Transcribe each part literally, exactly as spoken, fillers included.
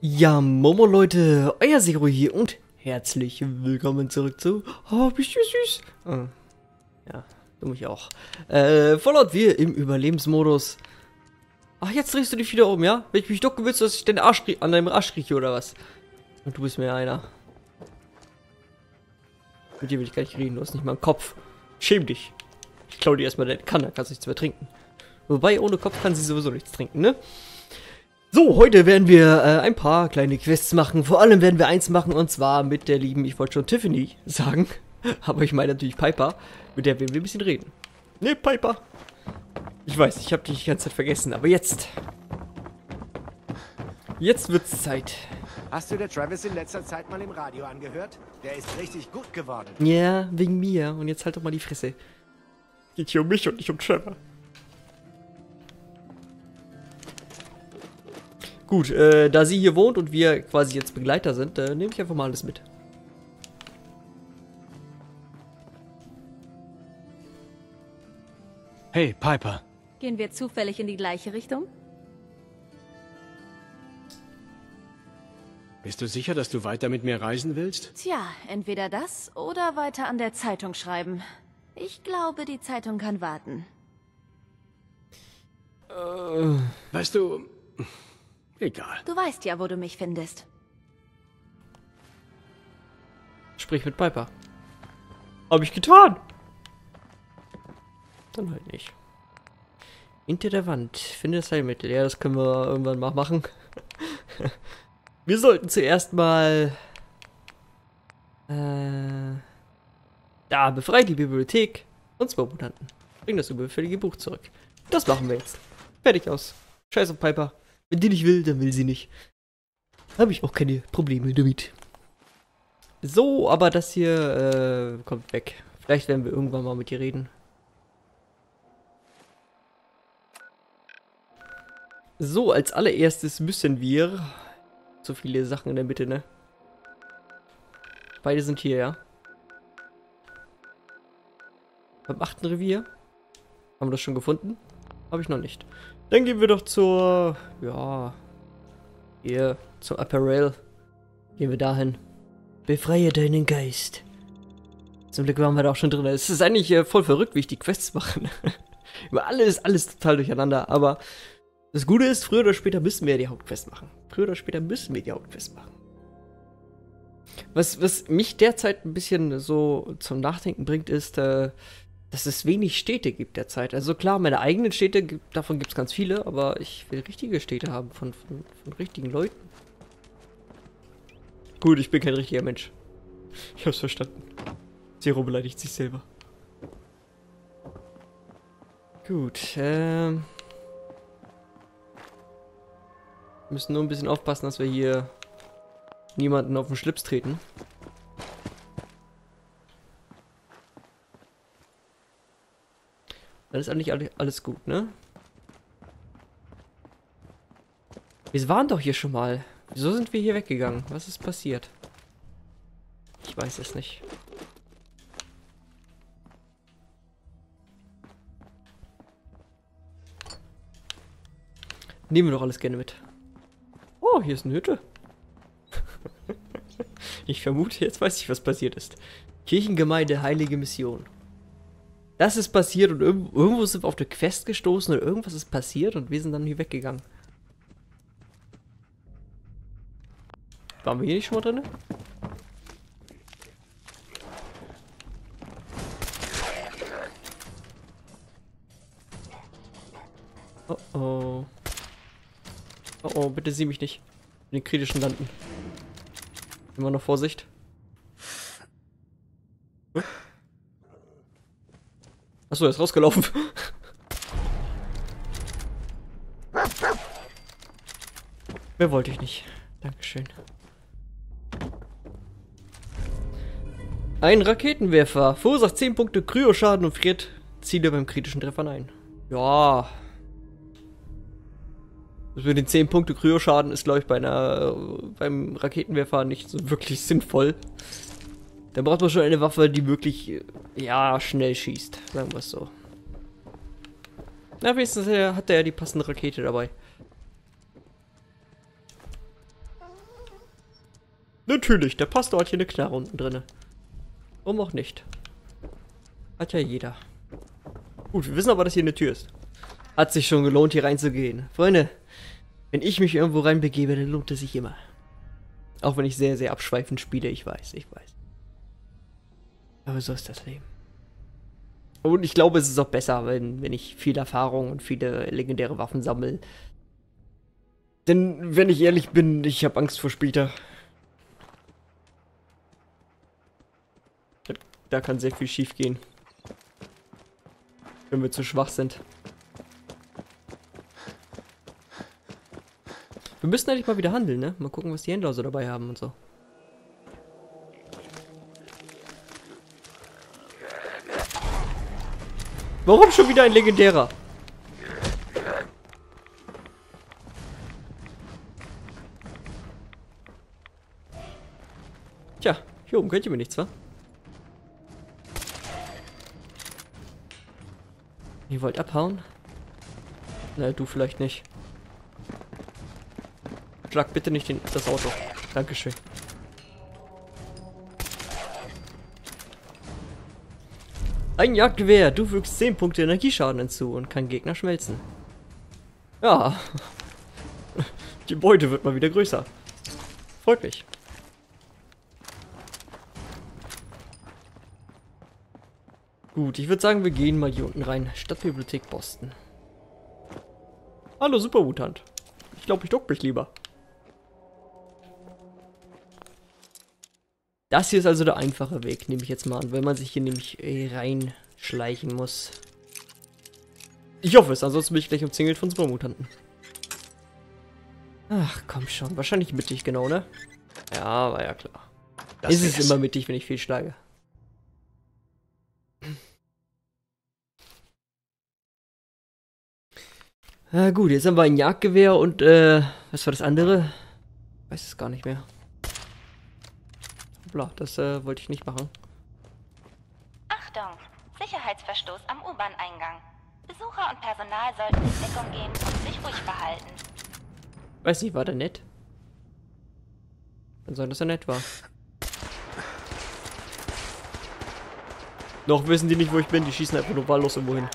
Ja, Momo Leute, euer Zero hier und herzlich willkommen zurück zu... Oh, bist du süß? Ah, ja, du mich auch. Äh, Fallout vier im Überlebensmodus. Ach, jetzt drehst du dich wieder um, ja? Wenn ich mich doch gewürzt, dass ich den Arsch kriege, an deinem Arsch rieche oder was? Und du bist mir einer. Mit dir will ich gar nicht reden, du hast nicht mal einen Kopf. Schäm dich. Ich klaue dir erstmal deine Kanne, kannst nichts mehr trinken. Wobei, ohne Kopf kann sie sowieso nichts trinken, ne? So, heute werden wir äh, ein paar kleine Quests machen. Vor allem werden wir eins machen, und zwar mit der lieben, ich wollte schon Tiffany sagen, aber ich meine natürlich Piper, mit der werden wir ein bisschen reden. Ne, Piper. Ich weiß, ich habe dich die ganze Zeit vergessen, aber jetzt. Jetzt wird's Zeit. Hast du der Travis in letzter Zeit mal im Radio angehört? Der ist richtig gut geworden. Ja, yeah, wegen mir. Und jetzt halt doch mal die Fresse. Geht hier um mich und nicht um Trevor. Gut, äh, da sie hier wohnt und wir quasi jetzt Begleiter sind, äh, nehme ich einfach mal alles mit. Hey, Piper. Gehen wir zufällig in die gleiche Richtung? Bist du sicher, dass du weiter mit mir reisen willst? Tja, entweder das oder weiter an der Zeitung schreiben. Ich glaube, die Zeitung kann warten. Äh, weißt du... Egal. Du weißt ja, wo du mich findest. Sprich mit Piper. Hab ich getan. Dann halt nicht. Hinter der Wand. Finde das Heilmittel. Ja, das können wir irgendwann mal machen. Wir sollten zuerst mal... Äh... Da, befrei die Bibliothek und zwei Mutanten. Bring das überfällige Buch zurück. Das machen wir jetzt. Fertig aus. Scheiß auf Piper. Wenn die nicht will, dann will sie nicht. Habe ich auch keine Probleme damit. So, aber das hier äh, kommt weg. Vielleicht werden wir irgendwann mal mit ihr reden. So, als allererstes müssen wir... So viele Sachen in der Mitte, ne? Beide sind hier, ja? Beim achten Revier. Haben wir das schon gefunden? Habe ich noch nicht. Dann gehen wir doch zur, ja, hier, zum Apparel. Gehen wir dahin. Befreie deinen Geist. Zum Glück waren wir da auch schon drin. Es ist eigentlich äh, voll verrückt, wie ich die Quests mache. Über alles, alles total durcheinander. Aber das Gute ist, früher oder später müssen wir ja die Hauptquest machen. Früher oder später müssen wir die Hauptquest machen. Was, was mich derzeit ein bisschen so zum Nachdenken bringt, ist, äh, dass es wenig Städte gibt derzeit. Also klar, meine eigenen Städte, gibt, davon gibt es ganz viele, aber ich will richtige Städte haben von, von, von richtigen Leuten. Gut, ich bin kein richtiger Mensch. Ich hab's verstanden. Zero beleidigt sich selber. Gut, ähm... wir müssen nur ein bisschen aufpassen, dass wir hier niemanden auf den Schlips treten. Dann ist eigentlich alles gut, ne? Wir waren doch hier schon mal. Wieso sind wir hier weggegangen? Was ist passiert? Ich weiß es nicht. Nehmen wir doch alles gerne mit. Oh, hier ist eine Hütte. Ich vermute, jetzt weiß ich, was passiert ist. Kirchengemeinde, Heilige Mission. Das ist passiert und irgendwo sind wir auf eine Quest gestoßen oder irgendwas ist passiert und wir sind dann hier weggegangen. Waren wir hier nicht schon mal drin? Oh oh. Oh oh, bitte sieh mich nicht. In den kritischen Landen. Immer noch Vorsicht. Hm? Achso, er ist rausgelaufen. Mehr wollte ich nicht. Dankeschön. Ein Raketenwerfer. Verursacht zehn Punkte Kryoschaden und friert Ziele beim kritischen Treffer ein. Ja. Das mit den zehn Punkte Kryoschaden ist, glaube ich, bei einer, beim Raketenwerfer nicht so wirklich sinnvoll. Da braucht man schon eine Waffe, die wirklich, ja, schnell schießt. Sagen wir es so. Na, wenigstens hat er ja die passende Rakete dabei. Natürlich, der Pastor hat hier eine Knarre unten drin. Warum auch nicht? Hat ja jeder. Gut, wir wissen aber, dass hier eine Tür ist. Hat sich schon gelohnt, hier reinzugehen. Freunde, wenn ich mich irgendwo reinbegebe, dann lohnt es sich immer. Auch wenn ich sehr, sehr abschweifend spiele, ich weiß, ich weiß. Aber so ist das Leben. Und ich glaube, es ist auch besser, wenn, wenn ich viel Erfahrung und viele legendäre Waffen sammle. Denn, wenn ich ehrlich bin, ich habe Angst vor später. Da kann sehr viel schief gehen. Wenn wir zu schwach sind. Wir müssen eigentlich mal wieder handeln, ne? Mal gucken, was die Händler so dabei haben und so. Warum schon wieder ein legendärer? Tja, hier oben könnt ihr mir nichts, wa? Ihr wollt abhauen? Na, du vielleicht nicht. Schlag bitte nicht den, das Auto. Dankeschön. Ein Jagdgewehr. Du fügst zehn Punkte Energieschaden hinzu und kann Gegner schmelzen. Ja. Die Beute wird mal wieder größer. Freut mich. Gut, ich würde sagen, wir gehen mal hier unten rein. Stadtbibliothek Boston. Hallo, Supermutant. Ich glaube, ich duck mich lieber. Das hier ist also der einfache Weg, nehme ich jetzt mal an, weil man sich hier nämlich reinschleichen muss. Ich hoffe es, ansonsten bin ich gleich umzingelt von Supermutanten. Ach, komm schon. Wahrscheinlich mittig, genau, ne? Ja, war ja klar. Das ist es, es immer mittig, wenn ich viel schlage. Na gut, jetzt haben wir ein Jagdgewehr und, äh, was war das andere? Ich weiß es gar nicht mehr. Hoppla, das, äh, wollte ich nicht machen. Achtung! Sicherheitsverstoß am U-Bahn-Eingang. Besucher und Personal sollten in Deckung gehen und sich ruhig verhalten. Weiß nicht, war der nett? Kann sein, dass er nett war. Noch wissen die nicht, wo ich bin, die schießen einfach nur wahllos irgendwo hin.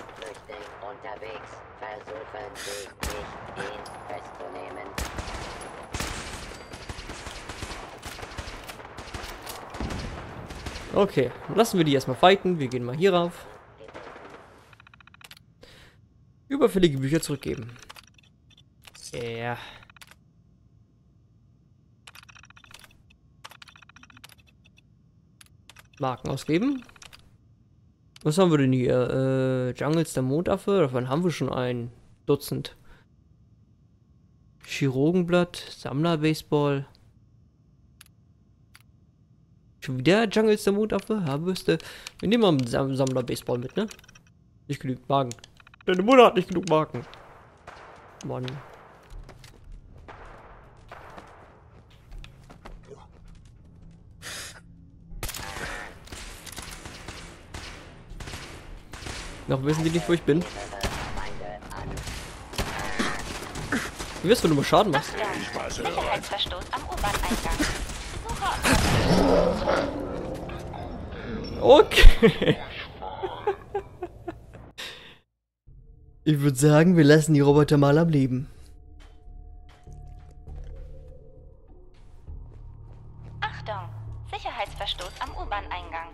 Okay, lassen wir die erstmal fighten. Wir gehen mal hier rauf. Überfällige Bücher zurückgeben. Ja. Yeah. Marken ausgeben. Was haben wir denn hier? Äh, Jungles der Mondaffe. Davon haben wir schon ein Dutzend. Chirurgenblatt, Sammler-Baseball. Schon wieder Jungles der Mondaffe? Haben müsste. Wir nehmen mal einen Sammler-Baseball mit, ne? Nicht genügend Marken. Deine Mutter hat nicht genug Marken. Mann. Noch wissen die nicht, wo ich bin. Wie wirst du, wenn du mal Schaden machst? Sicherheitsverstoß am U-Bahn-Eingang. Okay. Ich würde sagen, wir lassen die Roboter mal am Leben. Achtung! Sicherheitsverstoß am U-Bahn-Eingang.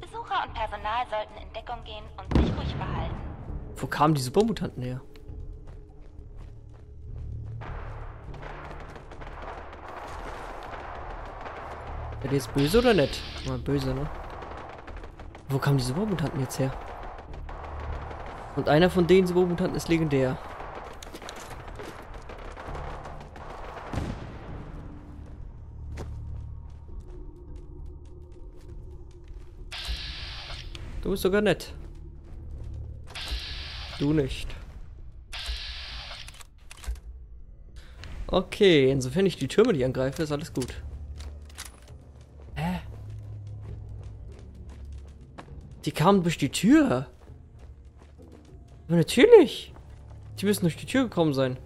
Besucher und Personal sollten in Deckung gehen und sich ruhig verhalten. Wo kamen die Supermutanten her? Ist der jetzt böse oder nicht? Mal böse, ne? Wo kamen diese Supermutanten jetzt her? Und einer von den Supermutanten ist legendär. Du bist sogar nett. Du nicht. Okay, insofern ich die Türme nicht angreife, ist alles gut. Die kamen durch die Tür. Aber natürlich. Die müssen durch die Tür gekommen sein.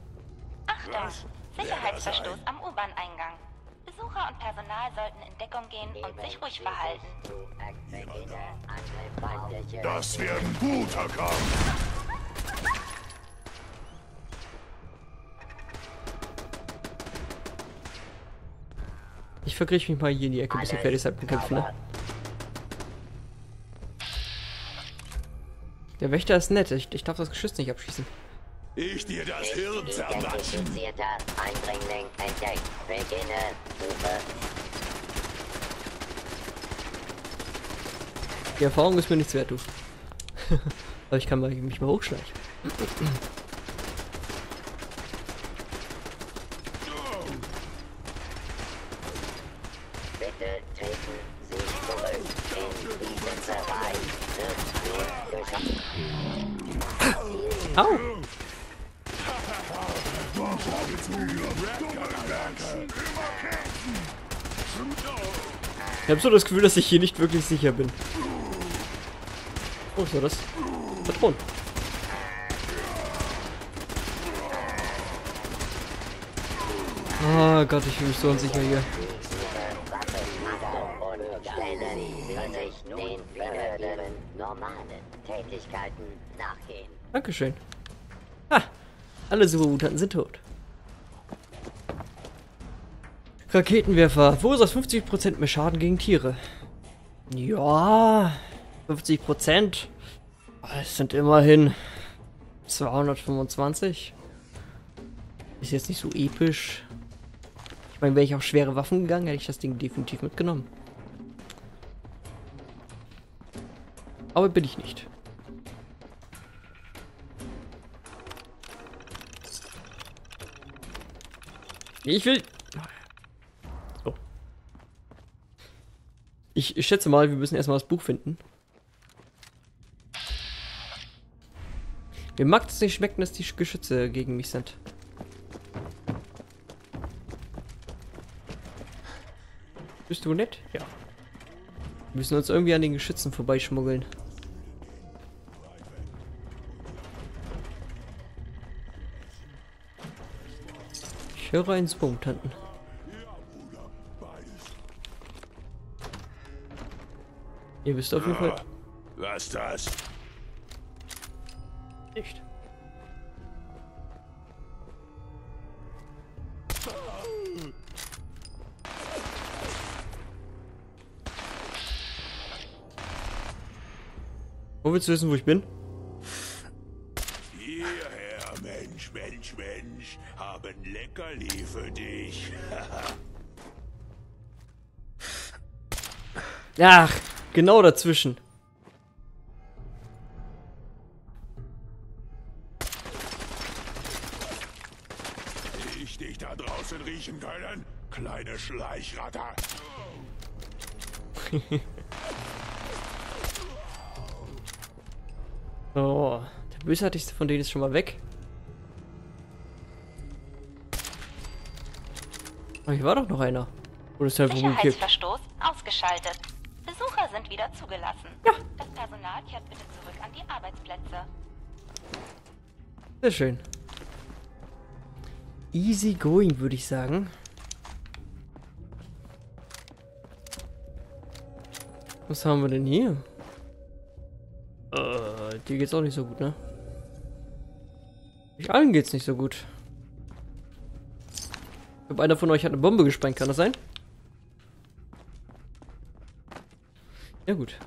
Achtung! Sicherheitsverstoß am U-Bahn-Eingang. Besucher und Personal sollten in Deckung gehen und sich ruhig verhalten. Ja, das wäre ein guter Kampf. Ich vergriff mich mal hier in die Ecke, bis ich fertig seid mit Kämpfen, ne? Der Wächter ist nett, ich, ich darf das Geschütz nicht abschießen. Ich dir das Hirn zermatschen. Eindringling entdeckt. Beginne Suche. Die Erfahrung ist mir nichts wert, du. Aber ich kann mich mal hochschleichen. Bitte treten Sie zurück in diesen Bereich. Au! Ich habe so das Gefühl, dass ich hier nicht wirklich sicher bin. Oh, ist ja das? Patron. Oh Gott, ich fühle mich so unsicher hier. Dankeschön. Ha! Alle Supermutanten sind tot. Raketenwerfer. Verursacht fünfzig Prozent mehr Schaden gegen Tiere. Ja, fünfzig Prozent. Es sind immerhin zweihundertfünfundzwanzig. Ist jetzt nicht so episch. Ich meine, wäre ich auf schwere Waffen gegangen, hätte ich das Ding definitiv mitgenommen. Aber bin ich nicht. Ich will... Oh. Ich, ich schätze mal, wir müssen erstmal das Buch finden. Mir mag es nicht schmecken, dass die Geschütze gegen mich sind. Bist du nett? Ja. Wir müssen uns irgendwie an den Geschützen vorbeischmuggeln. Ich höre einen Supermutanten. Ihr wisst auf jeden Fall. Was das? Nicht. Wo willst du wissen, wo ich bin? Leckerli für dich. Ach, genau dazwischen. Ich dich da draußen riechen können, kleine Schleichratter. Oh, der bösartigste von denen ist schon mal weg. Aber hier war doch noch einer. Oder ist der Sicherheitsverstoß ausgeschaltet. Besucher sind wieder zugelassen. Ja. Das Personal kehrt bitte zurück an die Arbeitsplätze. Sehr schön. Easy going, würde ich sagen. Was haben wir denn hier? Äh, dir geht's auch nicht so gut, ne? Nicht allen geht's nicht so gut. Ich glaube, einer von euch hat eine Bombe gesprengt, kann das sein? Ja gut.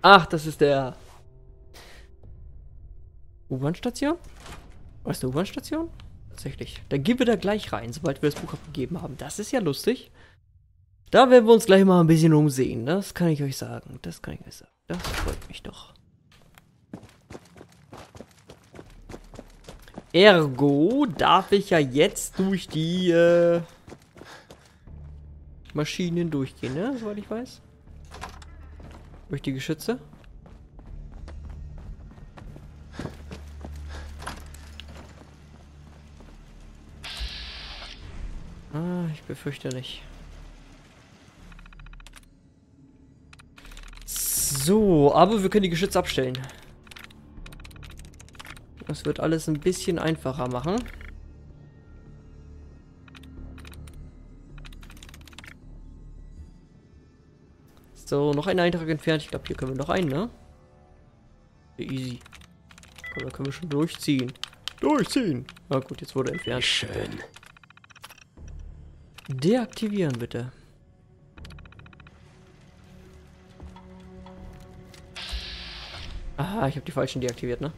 Ach, das ist der... U-Bahn-Station? Was ist eine U-Bahn-Station? Tatsächlich. Dann gehen wir da gleich rein, sobald wir das Buch abgegeben haben. Das ist ja lustig. Da werden wir uns gleich mal ein bisschen umsehen. Das kann ich euch sagen. Das kann ich euch sagen. Das freut mich doch. Ergo darf ich ja jetzt durch die äh, Maschinen durchgehen, ne? Soweit ich weiß. Durch die Geschütze. Ah, ich befürchte nicht. So, aber wir können die Geschütze abstellen. Das wird alles ein bisschen einfacher machen. So, noch einen Eintrag entfernt. Ich glaube, hier können wir noch einen, ne? Easy. Komm, da können wir schon durchziehen. Durchziehen! Na gut, jetzt wurde entfernt. Schön. Deaktivieren, bitte. Aha, ich habe die falschen deaktiviert, ne?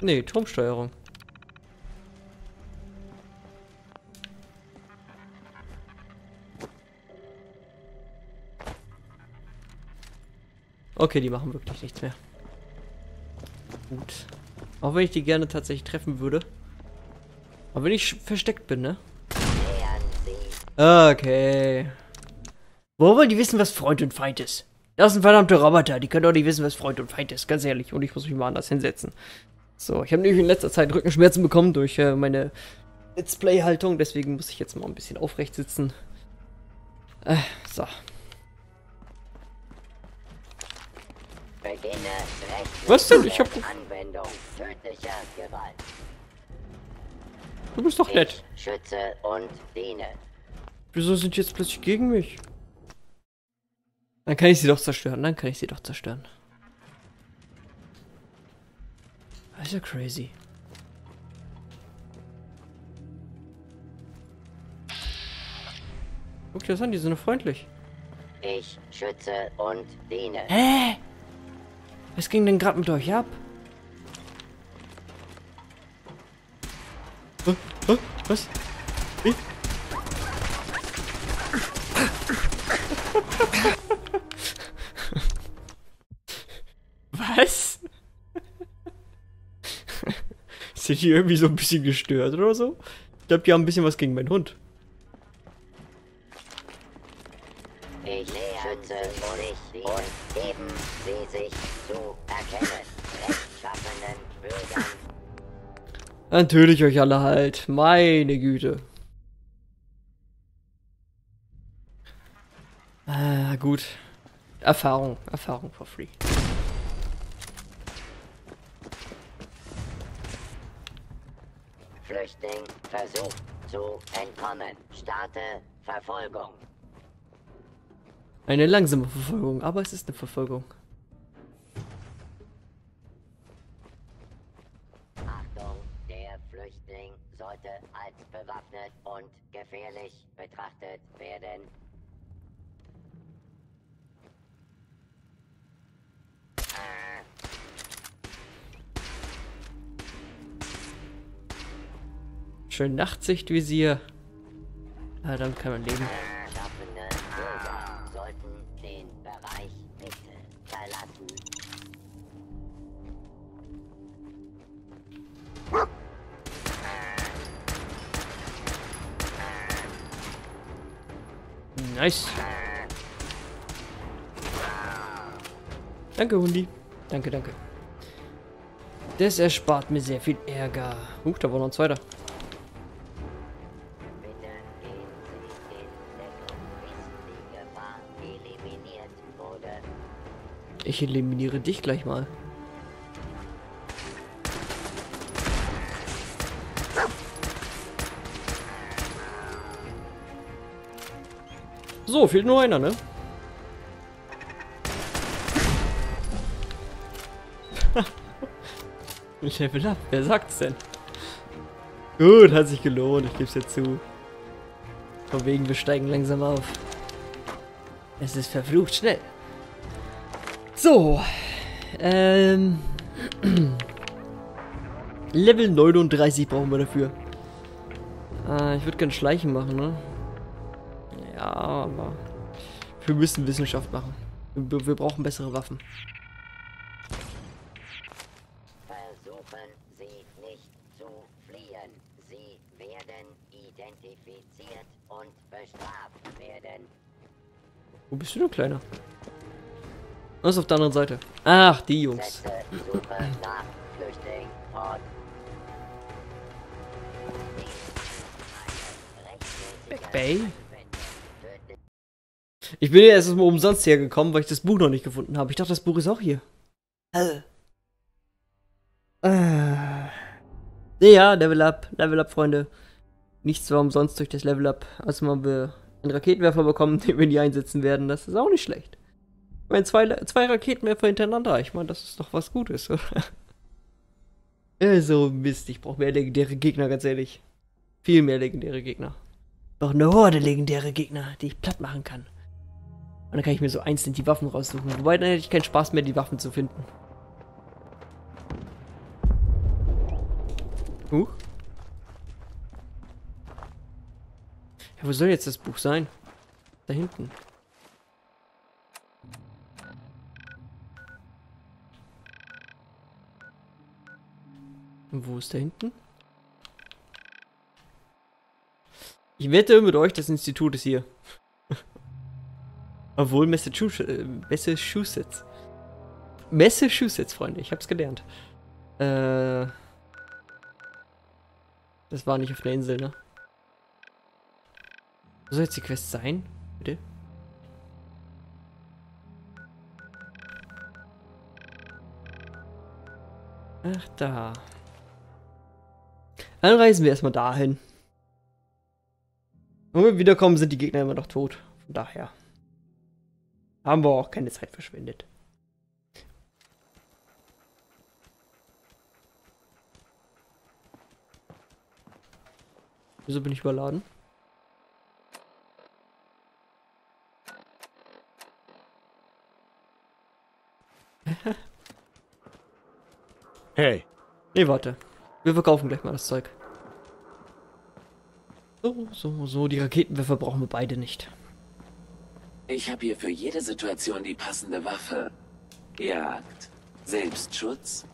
Ne, Turmsteuerung. Okay, die machen wirklich nichts mehr. Gut. Auch wenn ich die gerne tatsächlich treffen würde. Aber wenn ich versteckt bin, ne? Okay. Wo wollen die wissen, was Freund und Feind ist? Das sind verdammte Roboter. Die können doch nicht wissen, was Freund und Feind ist. Ganz ehrlich. Und ich muss mich mal anders hinsetzen. So, ich habe nämlich in letzter Zeit Rückenschmerzen bekommen durch äh, meine Let's Play-Haltung. Deswegen muss ich jetzt mal ein bisschen aufrecht sitzen. Äh, so. Was denn? Ich hab... Du bist doch nett. Wieso sind die jetzt plötzlich gegen mich? Dann kann ich sie doch zerstören. Dann kann ich sie doch zerstören. Das ist ja crazy. Guck dir das an, die sind freundlich. Ich schütze und diene. Hä? Was ging denn gerade mit euch ab? Oh, oh, was? Ich? Was? Sind die irgendwie so ein bisschen gestört oder so? Ich glaube, die haben ein bisschen was gegen meinen Hund. Ich schütze euch und geben sie sich zu erkennen. Rechtschaffenen Bürgern. Natürlich euch alle halt. Meine Güte. Ah, gut. Erfahrung. Erfahrung for free. Flüchtling versucht zu entkommen. Starte Verfolgung. Eine langsame Verfolgung, aber es ist eine Verfolgung. Achtung, der Flüchtling sollte als bewaffnet und gefährlich betrachtet werden. Schön Nachtsichtvisier. Ah, damit kann man leben. Nice. Danke, Hundi. Danke, danke. Das erspart mir sehr viel Ärger. Huch, da war noch ein zweiter. Ich eliminiere dich gleich mal. So, fehlt nur einer, ne? Ich level up, wer sagt's denn? Gut, hat sich gelohnt, ich geb's dir zu. Von wegen, wir steigen langsam auf. Es ist verflucht schnell. So. Ähm. Level neununddreißig brauchen wir dafür. Äh, ich würde gerne Schleichen machen, ne? Ja, aber wir müssen Wissenschaft machen. Wir, wir brauchen bessere Waffen. Versuchen Sie nicht zu fliehen. Sie werden identifiziert und bestraft werden. Wo bist du denn, Kleiner? Was ist auf der anderen Seite? Ach, die Jungs. Setze Suche nach Flüchtling fort. Back Bay? Ich bin ja erst mal umsonst hergekommen, weil ich das Buch noch nicht gefunden habe. Ich dachte, das Buch ist auch hier. Äh. Äh. Ja, Level Up. Level Up, Freunde. Nichts war umsonst durch das Level Up. Also mal wir einen Raketenwerfer bekommen, den wir nie einsetzen werden. Das ist auch nicht schlecht. Ich meine, zwei, zwei Raketenwerfer hintereinander. Ich meine, das ist doch was Gutes, oder? So Mist, ich brauche mehr legendäre Gegner, ganz ehrlich. Viel mehr legendäre Gegner. Ich brauche eine Horde legendäre Gegner, die ich platt machen kann. Und dann kann ich mir so einzeln die Waffen raussuchen. Wobei, dann hätte ich keinen Spaß mehr, die Waffen zu finden. Buch? Ja, wo soll jetzt das Buch sein? Da hinten. Und wo ist da hinten? Ich wette mit euch, das Institut ist hier. Obwohl Massachusetts. Massachusetts, Freunde, ich hab's gelernt. Äh. Das war nicht auf der Insel, ne? Wo soll jetzt die Quest sein? Bitte? Ach, da. Dann reisen wir erstmal dahin. Wenn wir wiederkommen, sind die Gegner immer noch tot. Von daher haben wir auch keine Zeit verschwendet. Wieso bin ich überladen? Hey. Nee, warte. Wir verkaufen gleich mal das Zeug. So, so, so. Die Raketenwerfer brauchen wir beide nicht. Ich habe hier für jede Situation die passende Waffe. Jagd. Selbstschutz.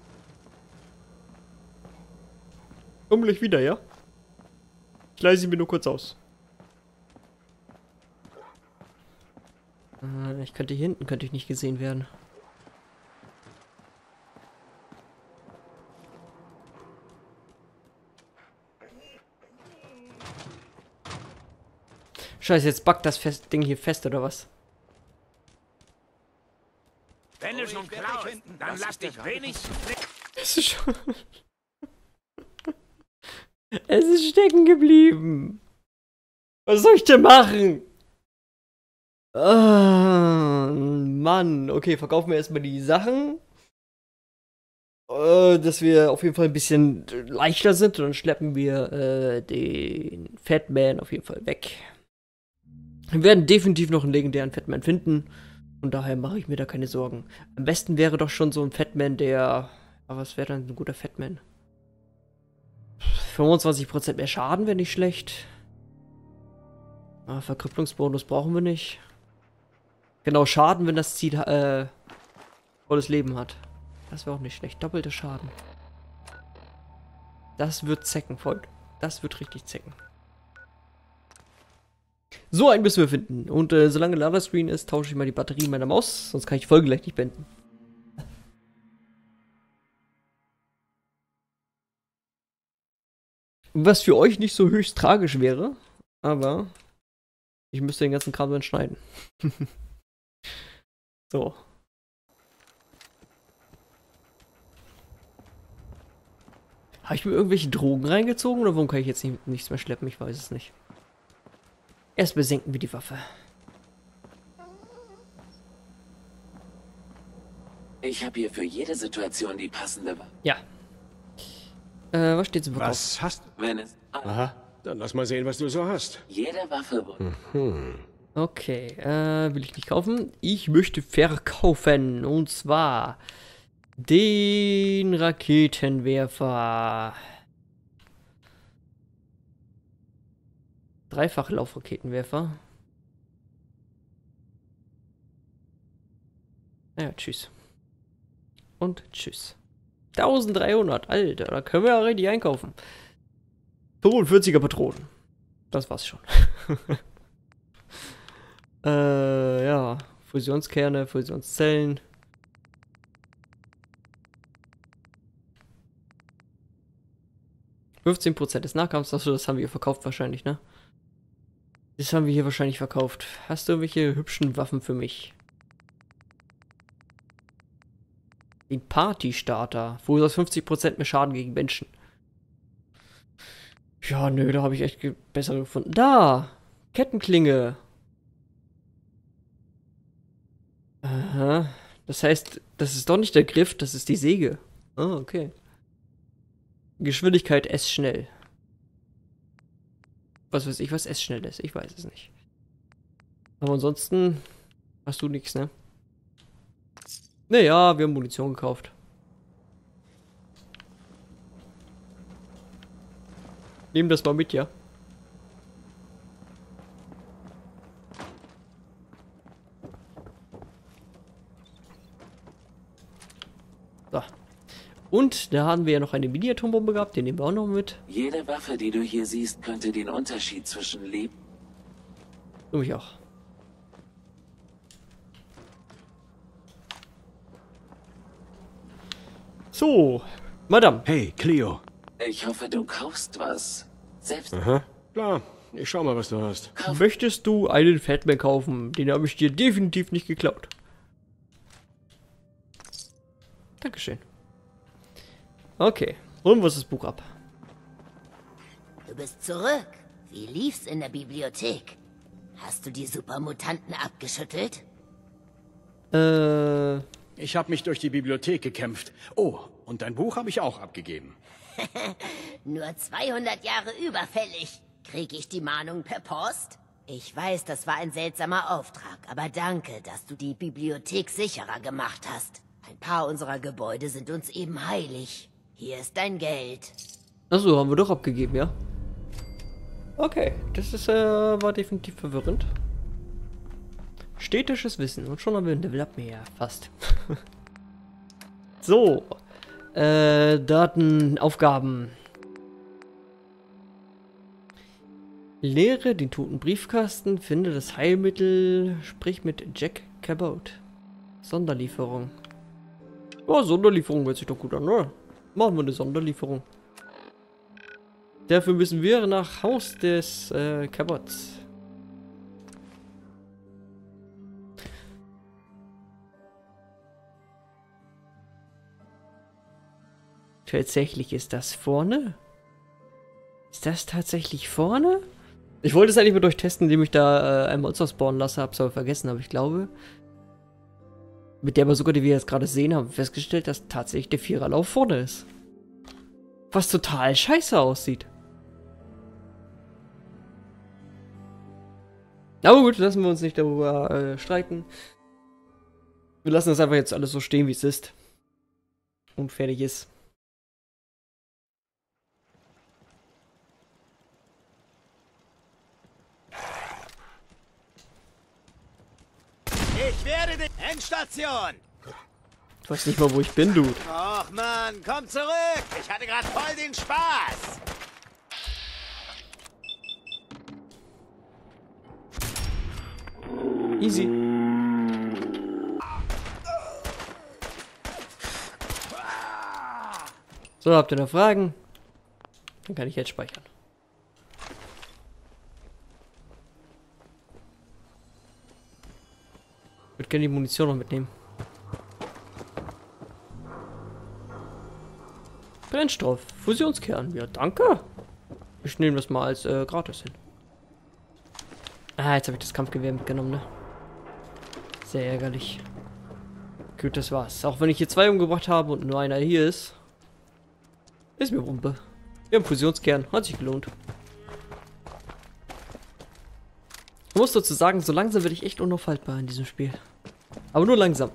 Komm gleich wieder, ja? Ich leise sie mir nur kurz aus. Ich könnte hier hinten, könnte ich nicht gesehen werden. Scheiße, jetzt backt das Fest Ding hier fest, oder was? Wenn du schon klaust, dann lass dich wenig... Es ist schon... Es ist stecken geblieben. Was soll ich denn machen? Oh, Mann. Okay, verkaufen wir erstmal die Sachen. Uh, dass wir auf jeden Fall ein bisschen leichter sind. Und dann schleppen wir äh, den Fatman auf jeden Fall weg. Wir werden definitiv noch einen legendären Fatman finden. Und daher mache ich mir da keine Sorgen. Am besten wäre doch schon so ein Fatman, der... Aber was wäre dann ein guter Fatman? fünfundzwanzig Prozent mehr Schaden wäre nicht schlecht. Ah, Verkrüppelungsbonus brauchen wir nicht. Genau, Schaden, wenn das Ziel äh, volles Leben hat. Das wäre auch nicht schlecht. Doppelter Schaden. Das wird zecken, Freund. Das wird richtig zecken. So, einen müssen wir finden. Und äh, solange Ladescreen ist, tausche ich mal die Batterie meiner Maus. Sonst kann ich die Folge gleich nicht beenden. Was für euch nicht so höchst tragisch wäre, aber ich müsste den ganzen Kram dann schneiden. So. Habe ich mir irgendwelche Drogen reingezogen oder warum kann ich jetzt nicht, nichts mehr schleppen? Ich weiß es nicht. Erst besenken wir die Waffe. Ich habe hier für jede Situation die passende Waffe. Ja. Äh, was steht's im Verkauf? Was hast du? Wenn es... Aha, dann lass mal sehen, was du so hast. Jede Waffe... Mhm. Okay, äh, will ich nicht kaufen. Ich möchte verkaufen. Und zwar... den Raketenwerfer. Dreifachlaufraketenwerfer. Naja, tschüss. Und tschüss. dreizehnhundert, Alter, da können wir ja richtig einkaufen. fünfundvierziger Patronen. Das war's schon. äh, ja. Fusionskerne, Fusionszellen. fünfzehn Prozent des Nachkampfs, achso, das haben wir hier verkauft wahrscheinlich, ne? Das haben wir hier wahrscheinlich verkauft. Hast du irgendwelche hübschen Waffen für mich? Den Party-Starter. Verursacht fünfzig Prozent mehr Schaden gegen Menschen. Ja, nö, da habe ich echt bessere gefunden. Da! Kettenklinge. Aha. Das heißt, das ist doch nicht der Griff, das ist die Säge. Oh, okay. Geschwindigkeit S schnell. Was weiß ich, was S schnell ist. Ich weiß es nicht. Aber ansonsten hast du nichts, ne? Naja, wir haben Munition gekauft. Nehmen das mal mit, ja. So. Und da haben wir ja noch eine Mini-Atombombe gehabt, den nehmen wir auch noch mit. Jede Waffe, die du hier siehst, könnte den Unterschied zwischen Leben. Du mich auch. So, Madame. Hey, Cleo. Ich hoffe, du kaufst was. Selbst. Aha. Klar, ich schau mal, was du hast. Kauf. Möchtest du einen Fatman kaufen? Den habe ich dir definitiv nicht geklaut. Dankeschön. Okay, holen wir uns das Buch ab. Du bist zurück. Wie lief's in der Bibliothek? Hast du die Supermutanten abgeschüttelt? Äh... Ich habe mich durch die Bibliothek gekämpft. Oh, und dein Buch habe ich auch abgegeben. Nur zweihundert Jahre überfällig. Kriege ich die Mahnung per Post? Ich weiß, das war ein seltsamer Auftrag, aber danke, dass du die Bibliothek sicherer gemacht hast. Ein paar unserer Gebäude sind uns eben heilig. Hier ist dein Geld. Achso, haben wir doch abgegeben, ja? Okay, das ist, äh, war definitiv verwirrend. Städtisches Wissen. Und schon haben wir ein Level Up mehr. Fast. So. Äh, Daten, Aufgaben. Leere den toten Briefkasten, finde das Heilmittel, sprich mit Jack Cabot. Sonderlieferung. Oh, Sonderlieferung hört sich doch gut an, oder? Machen wir eine Sonderlieferung. Dafür müssen wir nach Haus des äh, Cabots. Tatsächlich ist das vorne? Ist das tatsächlich vorne? Ich wollte es eigentlich mit euch testen, indem ich da äh, ein Monster spawnen lasse, hab's aber vergessen, aber ich glaube. Mit der Bazooka, die wir jetzt gerade sehen, haben wir festgestellt, dass tatsächlich der Viererlauf vorne ist. Was total scheiße aussieht. Aber gut, lassen wir uns nicht darüber äh, streiten. Wir lassen das einfach jetzt alles so stehen, wie es ist. Und fertig ist. Ich werde dich... Endstation! Ich weiß nicht mal, wo ich bin, du. Och Mann, komm zurück! Ich hatte gerade voll den Spaß! Easy. So, habt ihr noch Fragen? Dann kann ich jetzt speichern. Ich würde gerne die Munition noch mitnehmen. Brennstoff, Fusionskern. Ja, danke. Ich nehme das mal als äh, gratis hin. Ah, jetzt habe ich das Kampfgewehr mitgenommen, ne? Sehr ärgerlich. Gut, das war's. Auch wenn ich hier zwei umgebracht habe und nur einer hier ist, ist mir Wumpe. Wir haben Fusionskern. Hat sich gelohnt. Ich muss dazu sagen, so langsam werde ich echt unaufhaltbar in diesem Spiel. Aber nur langsam.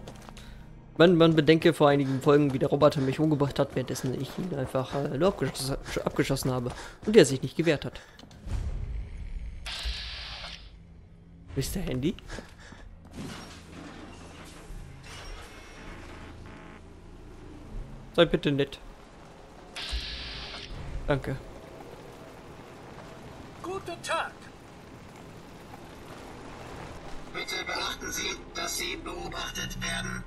Man, man bedenke vor einigen Folgen, wie der Roboter mich umgebracht hat, währenddessen ich ihn einfach äh, nur abgeschossen, abgeschossen habe. Und der sich nicht gewehrt hat. Mister Handy? Sei bitte nett. Danke. Guten Tag! Bitte beachten Sie, dass Sie beobachtet werden.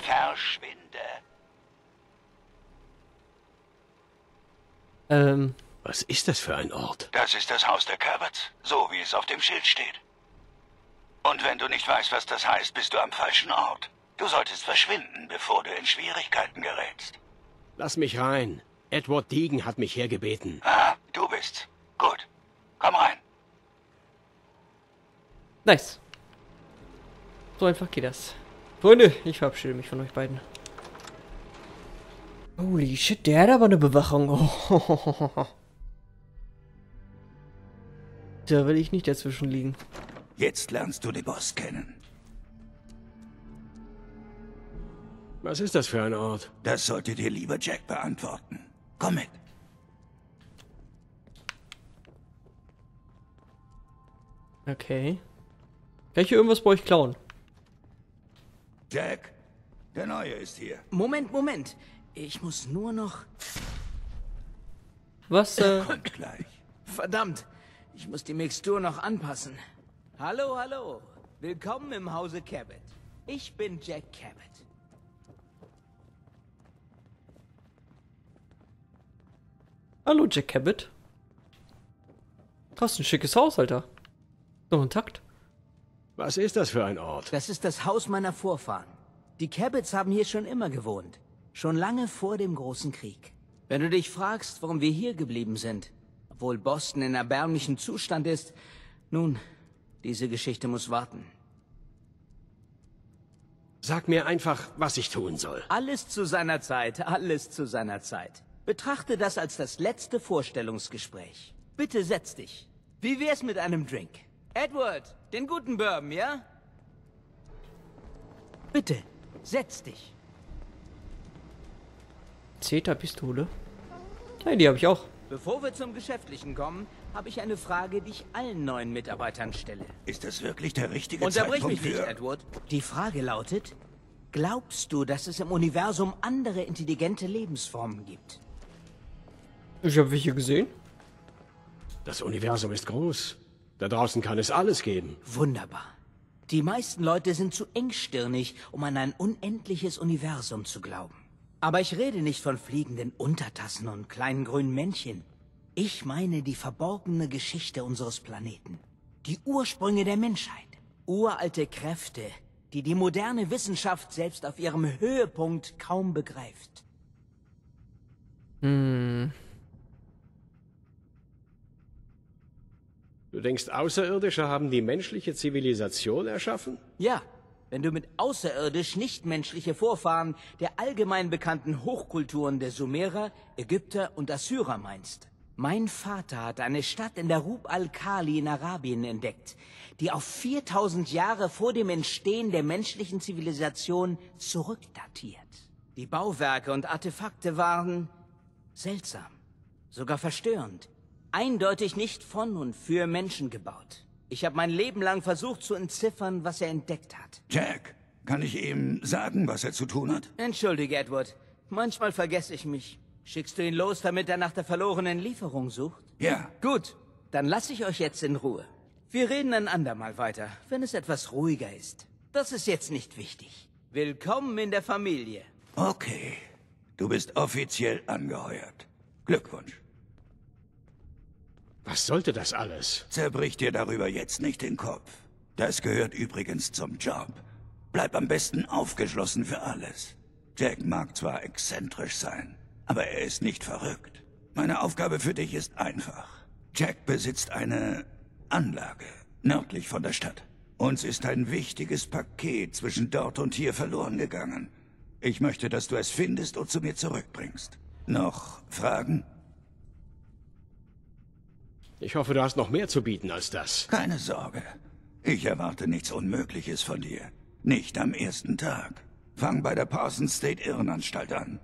Verschwinde. Ähm. Was ist das für ein Ort? Das ist das Haus der Cabots, so wie es auf dem Schild steht. Und wenn du nicht weißt, was das heißt, bist du am falschen Ort. Du solltest verschwinden, bevor du in Schwierigkeiten gerätst. Lass mich rein. Edward Deegan hat mich hergebeten. Ah, du bist's. Gut. Komm rein. Nice. So einfach geht das. Freunde, ich verabschiede mich von euch beiden. Holy shit, der hat aber eine Bewachung. Oh. Da will ich nicht dazwischen liegen. Jetzt lernst du den Boss kennen. Was ist das für ein Ort? Das sollte dir lieber Jack beantworten. Komm mit. Okay. Kann ich hier irgendwas bei euch klauen? Jack, der Neue ist hier. Moment, Moment. Ich muss nur noch... Was? Äh... Kommt gleich. Verdammt. Ich muss die Mixtur noch anpassen. Hallo, hallo. Willkommen im Hause Cabot. Ich bin Jack Cabot. Hallo, Jack Cabot. Du hast ein schickes Haus, Alter. Noch intakt. Was ist das für ein Ort? Das ist das Haus meiner Vorfahren. Die Cabots haben hier schon immer gewohnt. Schon lange vor dem großen Krieg. Wenn du dich fragst, warum wir hier geblieben sind, obwohl Boston in erbärmlichem Zustand ist, nun, diese Geschichte muss warten. Sag mir einfach, was ich tun soll. Alles zu seiner Zeit, alles zu seiner Zeit. Betrachte das als das letzte Vorstellungsgespräch. Bitte setz dich. Wie wär's mit einem Drink? Edward, den guten Bourbon, ja? Bitte, setz dich. Zeta-Pistole? Ja, die habe ich auch. Bevor wir zum Geschäftlichen kommen, habe ich eine Frage, die ich allen neuen Mitarbeitern stelle. Ist das wirklich der richtige Zeitpunkt? Unterbrich mich nicht, Edward. Die Frage lautet, glaubst du, dass es im Universum andere intelligente Lebensformen gibt? Ich habe welche gesehen. Das Universum ist groß. Da draußen kann es alles geben. Wunderbar. Die meisten Leute sind zu engstirnig, um an ein unendliches Universum zu glauben. Aber ich rede nicht von fliegenden Untertassen und kleinen grünen Männchen. Ich meine die verborgene Geschichte unseres Planeten. Die Ursprünge der Menschheit. Uralte Kräfte, die die moderne Wissenschaft selbst auf ihrem Höhepunkt kaum begreift. Hm... Du denkst, Außerirdische haben die menschliche Zivilisation erschaffen? Ja, wenn du mit außerirdisch nichtmenschliche Vorfahren der allgemein bekannten Hochkulturen der Sumerer, Ägypter und Assyrer meinst. Mein Vater hat eine Stadt in der Rub al-Khali in Arabien entdeckt, die auf viertausend Jahre vor dem Entstehen der menschlichen Zivilisation zurückdatiert. Die Bauwerke und Artefakte waren seltsam, sogar verstörend. Eindeutig nicht von und für Menschen gebaut. Ich habe mein Leben lang versucht zu entziffern, was er entdeckt hat. Jack, kann ich ihm sagen, was er zu tun hat? Entschuldige, Edward. Manchmal vergesse ich mich. Schickst du ihn los, damit er nach der verlorenen Lieferung sucht? Ja. Gut, dann lasse ich euch jetzt in Ruhe. Wir reden ein andermal weiter, wenn es etwas ruhiger ist. Das ist jetzt nicht wichtig. Willkommen in der Familie. Okay, du bist offiziell angeheuert. Glückwunsch. Was sollte das alles? Zerbrich dir darüber jetzt nicht den Kopf. Das gehört übrigens zum Job. Bleib am besten aufgeschlossen für alles. Jack mag zwar exzentrisch sein, aber er ist nicht verrückt. Meine Aufgabe für dich ist einfach. Jack besitzt eine Anlage nördlich von der Stadt. Uns ist ein wichtiges Paket zwischen dort und hier verloren gegangen. Ich möchte, dass du es findest und zu mir zurückbringst. Noch Fragen? Ich hoffe, du hast noch mehr zu bieten als das. Keine Sorge. Ich erwarte nichts Unmögliches von dir. Nicht am ersten Tag. Fang bei der Parsons State Irrenanstalt an.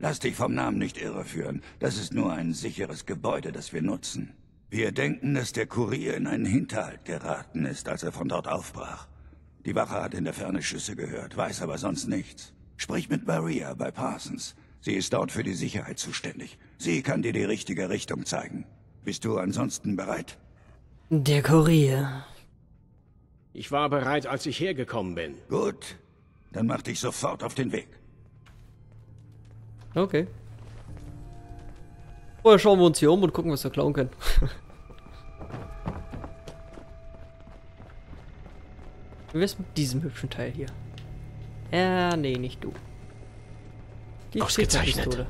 Lass dich vom Namen nicht irreführen. Das ist nur ein sicheres Gebäude, das wir nutzen. Wir denken, dass der Kurier in einen Hinterhalt geraten ist, als er von dort aufbrach. Die Wache hat in der Ferne Schüsse gehört, weiß aber sonst nichts. Sprich mit Maria bei Parsons. Sie ist dort für die Sicherheit zuständig. Sie kann dir die richtige Richtung zeigen. Bist du ansonsten bereit? Der Kurier. Ich war bereit, als ich hergekommen bin. Gut, dann mach dich sofort auf den Weg. Okay. Vorher schauen wir uns hier um und gucken, was wir klauen können. Wie wär's mit diesem hübschen Teil hier? Äh, nee, nicht du. Die Ausgezeichnet.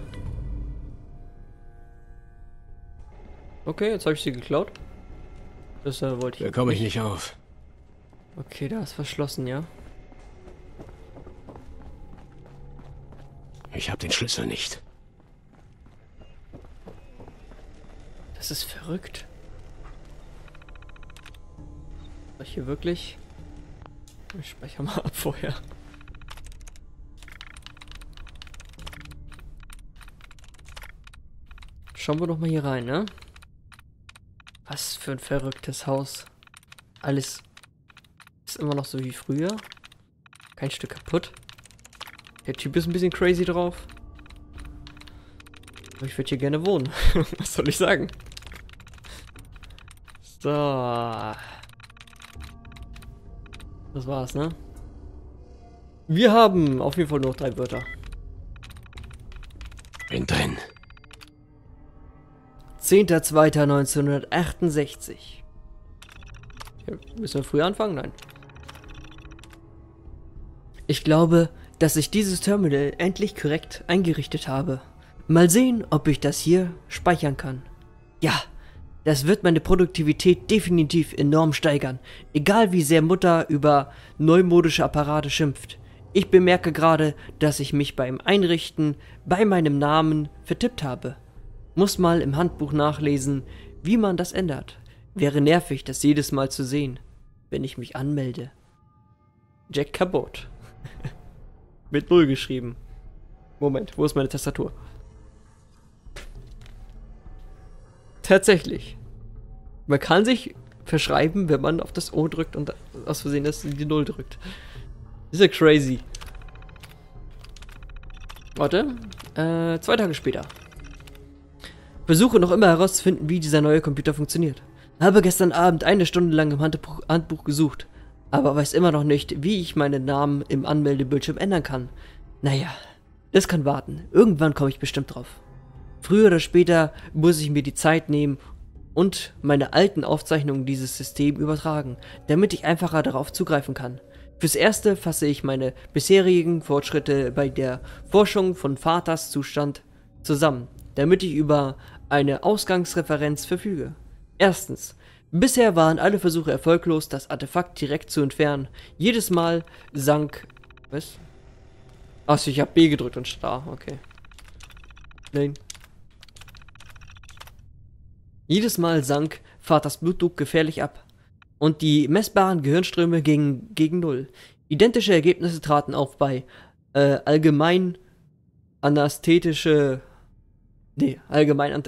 Okay, jetzt habe ich sie geklaut. Das äh, wollte ich. Da komme ich nicht auf. Okay, da ist verschlossen, ja. Ich habe den Schlüssel nicht. Das ist verrückt. Soll ich hier wirklich? Ich speichere mal ab vorher. Schauen wir doch mal hier rein, ne? Was für ein verrücktes Haus. Alles ist immer noch so wie früher. Kein Stück kaputt. Der Typ ist ein bisschen crazy drauf. Aber ich würde hier gerne wohnen. Was soll ich sagen? So. Das war's, ne? Wir haben auf jeden Fall nur noch drei Wörter. Bin drin. zehnter zweiter neunzehnhundertachtundsechzig. Müssen wir früher anfangen? Nein. Ich glaube, dass ich dieses Terminal endlich korrekt eingerichtet habe. Mal sehen, ob ich das hier speichern kann. Ja. Das wird meine Produktivität definitiv enorm steigern, egal wie sehr Mutter über neumodische Apparate schimpft. Ich bemerke gerade, dass ich mich beim Einrichten bei meinem Namen vertippt habe. Muss mal im Handbuch nachlesen, wie man das ändert. Wäre nervig, das jedes Mal zu sehen, wenn ich mich anmelde. Jack Cabot. Mit Null geschrieben. Moment, wo ist meine Tastatur? Tatsächlich. Man kann sich verschreiben, wenn man auf das O drückt und aus Versehen das die Null drückt. Ist ja crazy. Warte. Äh, zwei Tage später. Versuche noch immer herauszufinden, wie dieser neue Computer funktioniert. Habe gestern Abend eine Stunde lang im Handbuch, Handbuch gesucht, aber weiß immer noch nicht, wie ich meinen Namen im Anmeldebildschirm ändern kann. Naja, das kann warten. Irgendwann komme ich bestimmt drauf. Früher oder später muss ich mir die Zeit nehmen und meine alten Aufzeichnungen in dieses System übertragen, damit ich einfacher darauf zugreifen kann. Fürs Erste fasse ich meine bisherigen Fortschritte bei der Forschung von Vaters Zustand zusammen, damit ich über eine Ausgangsreferenz verfüge. Erstens. Bisher waren alle Versuche erfolglos, das Artefakt direkt zu entfernen. Jedes Mal sank... Was? Achso, ich habe B gedrückt und starr. Okay. Nein. Jedes Mal sank Vaters Blutdruck gefährlich ab und die messbaren Gehirnströme gingen gegen Null. Identische Ergebnisse traten auf bei äh, allgemein anästhetische, nee, allgemein,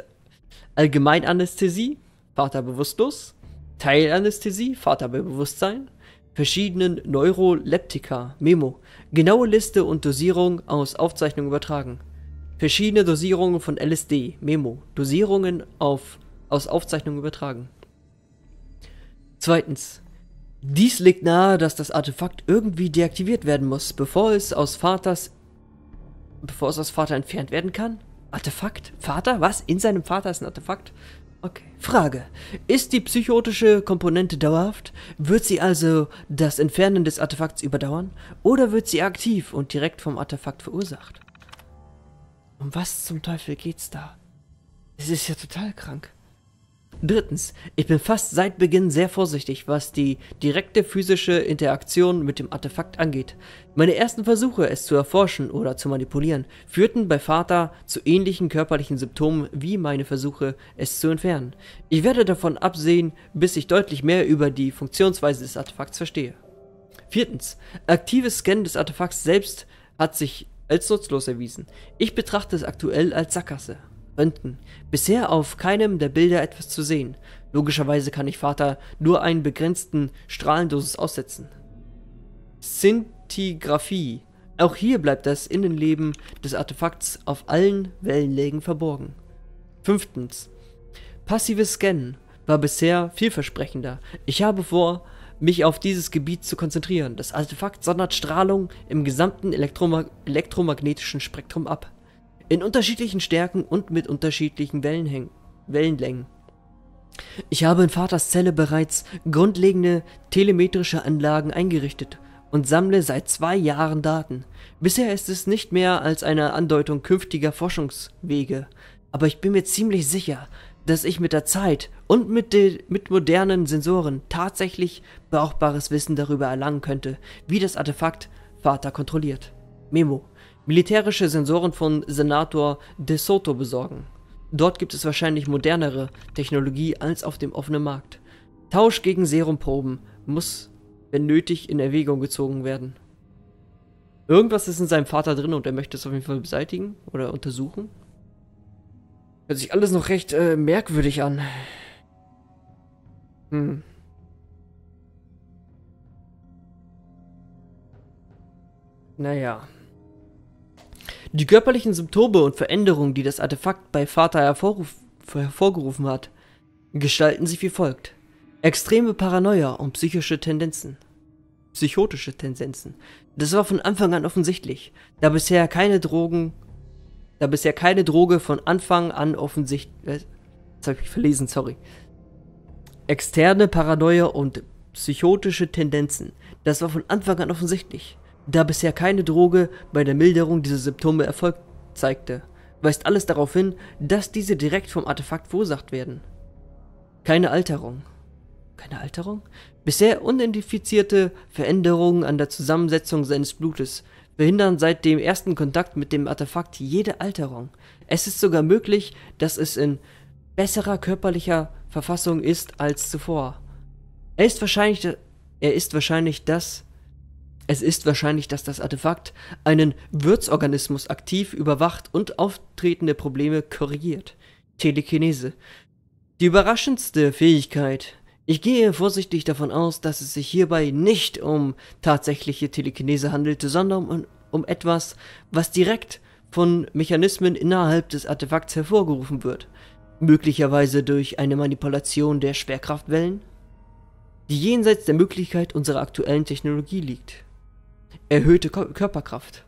allgemein Anästhesie, Vater bewusstlos, Teilanästhesie, Vater bei Bewusstsein, verschiedenen Neuroleptika, Memo, genaue Liste und Dosierung aus Aufzeichnungen übertragen, verschiedene Dosierungen von L S D, Memo, Dosierungen auf aus Aufzeichnungen übertragen. Zweitens. Dies legt nahe, dass das Artefakt irgendwie deaktiviert werden muss, bevor es aus Vaters... Bevor es aus Vater entfernt werden kann? Artefakt? Vater? Was? In seinem Vater ist ein Artefakt? Okay. Frage. Ist die psychotische Komponente dauerhaft? Wird sie also das Entfernen des Artefakts überdauern? Oder wird sie aktiv und direkt vom Artefakt verursacht? Um was zum Teufel geht's da? Es ist ja total krank. Drittens, ich bin fast seit Beginn sehr vorsichtig, was die direkte physische Interaktion mit dem Artefakt angeht. Meine ersten Versuche, es zu erforschen oder zu manipulieren, führten bei Vater zu ähnlichen körperlichen Symptomen wie meine Versuche, es zu entfernen. Ich werde davon absehen, bis ich deutlich mehr über die Funktionsweise des Artefakts verstehe. Viertens, aktives Scannen des Artefakts selbst hat sich als nutzlos erwiesen. Ich betrachte es aktuell als Sackgasse. Röntgen. Bisher auf keinem der Bilder etwas zu sehen. Logischerweise kann ich Vater nur einen begrenzten Strahlendosis aussetzen. Szintigraphie. Auch hier bleibt das Innenleben des Artefakts auf allen Wellenlängen verborgen. Fünftens. Passives Scannen war bisher vielversprechender. Ich habe vor, mich auf dieses Gebiet zu konzentrieren. Das Artefakt sondert Strahlung im gesamten Elektromag- elektromagnetischen Spektrum ab. In unterschiedlichen Stärken und mit unterschiedlichen Wellenlängen. Ich habe in Vaters Zelle bereits grundlegende telemetrische Anlagen eingerichtet, und sammle seit zwei Jahren Daten. Bisher ist es nicht mehr als eine Andeutung künftiger Forschungswege, aber ich bin mir ziemlich sicher, dass ich mit der Zeit und mit, de mit modernen Sensoren tatsächlich brauchbares Wissen darüber erlangen könnte, wie das Artefakt Vater kontrolliert. Memo: Militärische Sensoren von Senator De Soto besorgen. Dort gibt es wahrscheinlich modernere Technologie als auf dem offenen Markt. Tausch gegen Serumproben muss, wenn nötig, in Erwägung gezogen werden. Irgendwas ist in seinem Vater drin und er möchte es auf jeden Fall beseitigen oder untersuchen. Hört sich alles noch recht äh, merkwürdig an. Hm. Naja. Die körperlichen Symptome und Veränderungen, die das Artefakt bei Vater hervorgerufen hat, gestalten sich wie folgt. Extreme Paranoia und psychische Tendenzen. Psychotische Tendenzen. Das war von Anfang an offensichtlich, da bisher keine Drogen, da bisher keine Droge von Anfang an offensichtlich... Das habe ich verlesen, sorry. Externe Paranoia und psychotische Tendenzen. Das war von Anfang an offensichtlich, da bisher keine Droge bei der Milderung dieser Symptome Erfolg zeigte. Weist alles darauf hin, dass diese direkt vom Artefakt verursacht werden. Keine Alterung. Keine Alterung? Bisher unidentifizierte Veränderungen an der Zusammensetzung seines Blutes verhindern seit dem ersten Kontakt mit dem Artefakt jede Alterung. Es ist sogar möglich, dass es in besserer körperlicher Verfassung ist als zuvor. Er ist wahrscheinlich, er ist wahrscheinlich das... Es ist wahrscheinlich, dass das Artefakt einen Wirtsorganismus aktiv überwacht und auftretende Probleme korrigiert. Telekinese. Die überraschendste Fähigkeit. Ich gehe vorsichtig davon aus, dass es sich hierbei nicht um tatsächliche Telekinese handelte, sondern um, um etwas, was direkt von Mechanismen innerhalb des Artefakts hervorgerufen wird. Möglicherweise durch eine Manipulation der Schwerkraftwellen, die jenseits der Möglichkeit unserer aktuellen Technologie liegt. Erhöhte Ko- Körperkraft.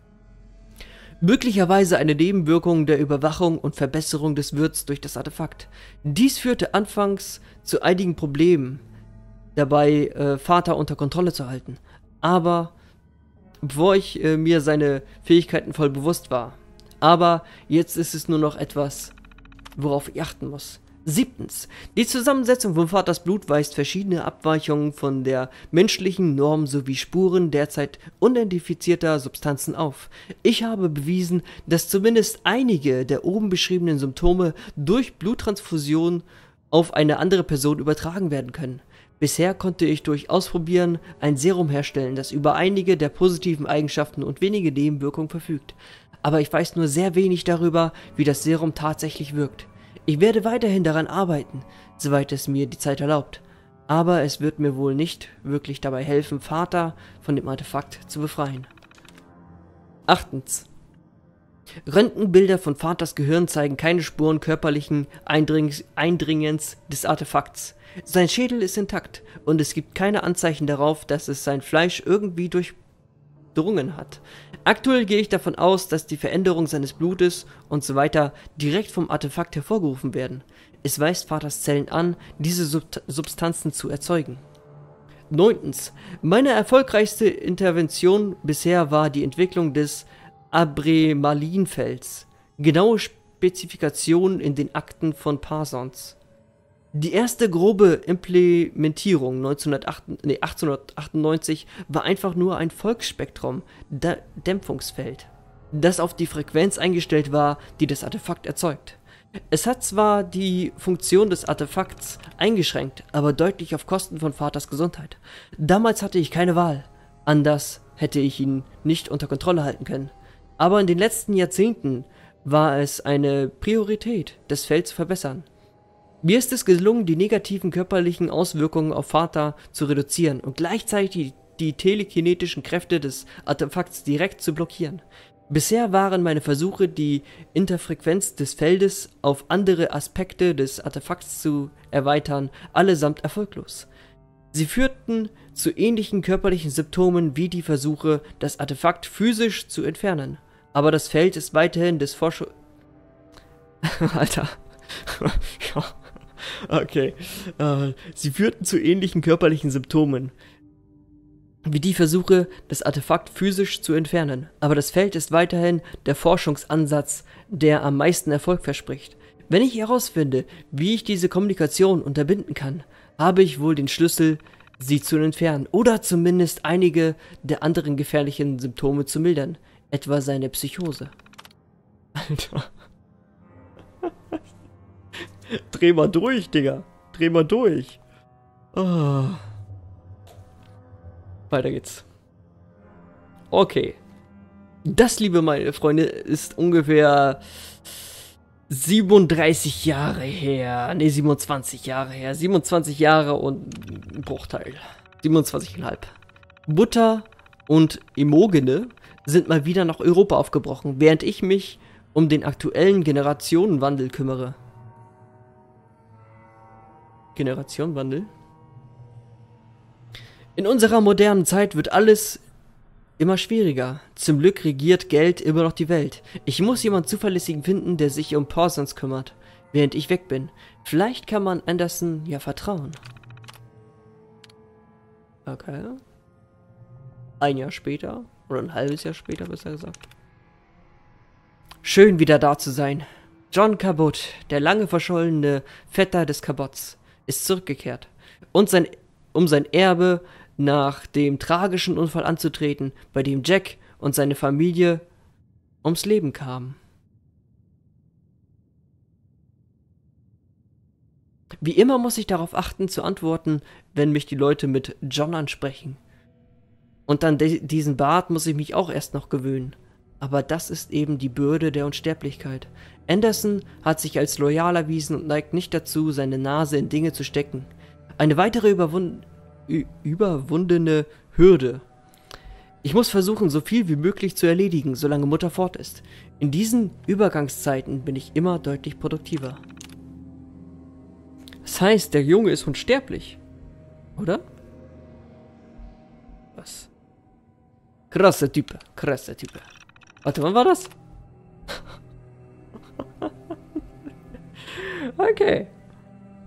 Möglicherweise eine Nebenwirkung der Überwachung und Verbesserung des Wirts durch das Artefakt. Dies führte anfangs zu einigen Problemen, dabei äh, Vater unter Kontrolle zu halten. Aber, bevor ich äh, mir seine Fähigkeiten voll bewusst war. Aber jetzt ist es nur noch etwas, worauf ich achten muss. Siebtens. Die Zusammensetzung von Vaters Blut weist verschiedene Abweichungen von der menschlichen Norm sowie Spuren derzeit unidentifizierter Substanzen auf. Ich habe bewiesen, dass zumindest einige der oben beschriebenen Symptome durch Bluttransfusion auf eine andere Person übertragen werden können. Bisher konnte ich durch Ausprobieren ein Serum herstellen, das über einige der positiven Eigenschaften und wenige Nebenwirkungen verfügt. Aber ich weiß nur sehr wenig darüber, wie das Serum tatsächlich wirkt. Ich werde weiterhin daran arbeiten, soweit es mir die Zeit erlaubt. Aber es wird mir wohl nicht wirklich dabei helfen, Vater von dem Artefakt zu befreien. Achtens. Röntgenbilder von Vaters Gehirn zeigen keine Spuren körperlichen Eindringens, Eindringens des Artefakts. Sein Schädel ist intakt und es gibt keine Anzeichen darauf, dass es sein Fleisch irgendwie durchdrungen hat. Aktuell gehe ich davon aus, dass die Veränderung seines Blutes und so weiter direkt vom Artefakt hervorgerufen werden. Es weist Vaters Zellen an, diese Sub- Substanzen zu erzeugen. Neuntens. Meine erfolgreichste Intervention bisher war die Entwicklung des Abramelin-Felds. Genaue Spezifikationen in den Akten von Parsons. Die erste grobe Implementierung neunzehnhundertachtundneunzig war einfach nur ein Volksspektrum-Dämpfungsfeld, das auf die Frequenz eingestellt war, die das Artefakt erzeugt. Es hat zwar die Funktion des Artefakts eingeschränkt, aber deutlich auf Kosten von Vaters Gesundheit. Damals hatte ich keine Wahl, anders hätte ich ihn nicht unter Kontrolle halten können. Aber in den letzten Jahrzehnten war es eine Priorität, das Feld zu verbessern. Mir ist es gelungen, die negativen körperlichen Auswirkungen auf Vater zu reduzieren und gleichzeitig die telekinetischen Kräfte des Artefakts direkt zu blockieren. Bisher waren meine Versuche, die Interfrequenz des Feldes auf andere Aspekte des Artefakts zu erweitern, allesamt erfolglos. Sie führten zu ähnlichen körperlichen Symptomen wie die Versuche, das Artefakt physisch zu entfernen. Aber das Feld ist weiterhin des Forschung... Alter. Ja. Okay. Äh, sie führten zu ähnlichen körperlichen Symptomen wie die Versuche, das Artefakt physisch zu entfernen. Aber das Feld ist weiterhin der Forschungsansatz, der am meisten Erfolg verspricht. Wenn ich herausfinde, wie ich diese Kommunikation unterbinden kann, habe ich wohl den Schlüssel, sie zu entfernen oder zumindest einige der anderen gefährlichen Symptome zu mildern, etwa seine Psychose. Alter. Dreh mal durch, Digga. Dreh mal durch. Oh. Weiter geht's. Okay. Das, liebe meine Freunde, ist ungefähr siebenunddreißig Jahre her. Ne, siebenundzwanzig Jahre her. siebenundzwanzig Jahre und ein Bruchteil. siebenundzwanzig Komma fünf. Butter und Imogene sind mal wieder nach Europa aufgebrochen, während ich mich um den aktuellen Generationenwandel kümmere. Generationenwandel? In unserer modernen Zeit wird alles immer schwieriger. Zum Glück regiert Geld immer noch die Welt. Ich muss jemanden Zuverlässigen finden, der sich um Parsons kümmert, während ich weg bin. Vielleicht kann man Anderson ja vertrauen. Okay. Ein Jahr später. Oder ein halbes Jahr später, besser gesagt. Schön, wieder da zu sein. John Cabot, der lange verschollene Vetter des Cabots, ist zurückgekehrt. Und sein, um sein Erbe nach dem tragischen Unfall anzutreten, bei dem Jack und seine Familie ums Leben kamen. Wie immer muss ich darauf achten, zu antworten, wenn mich die Leute mit John ansprechen. Und an diesen Bart muss ich mich auch erst noch gewöhnen. Aber das ist eben die Bürde der Unsterblichkeit. Anderson hat sich als loyal erwiesen und neigt nicht dazu, seine Nase in Dinge zu stecken. Eine weitere überwund- überwundene Hürde. Ich muss versuchen, so viel wie möglich zu erledigen, solange Mutter fort ist. In diesen Übergangszeiten bin ich immer deutlich produktiver. Das heißt, der Junge ist unsterblich. Oder? Was? Krasser Typ, krasser Typ. Warte, wann war das? Okay.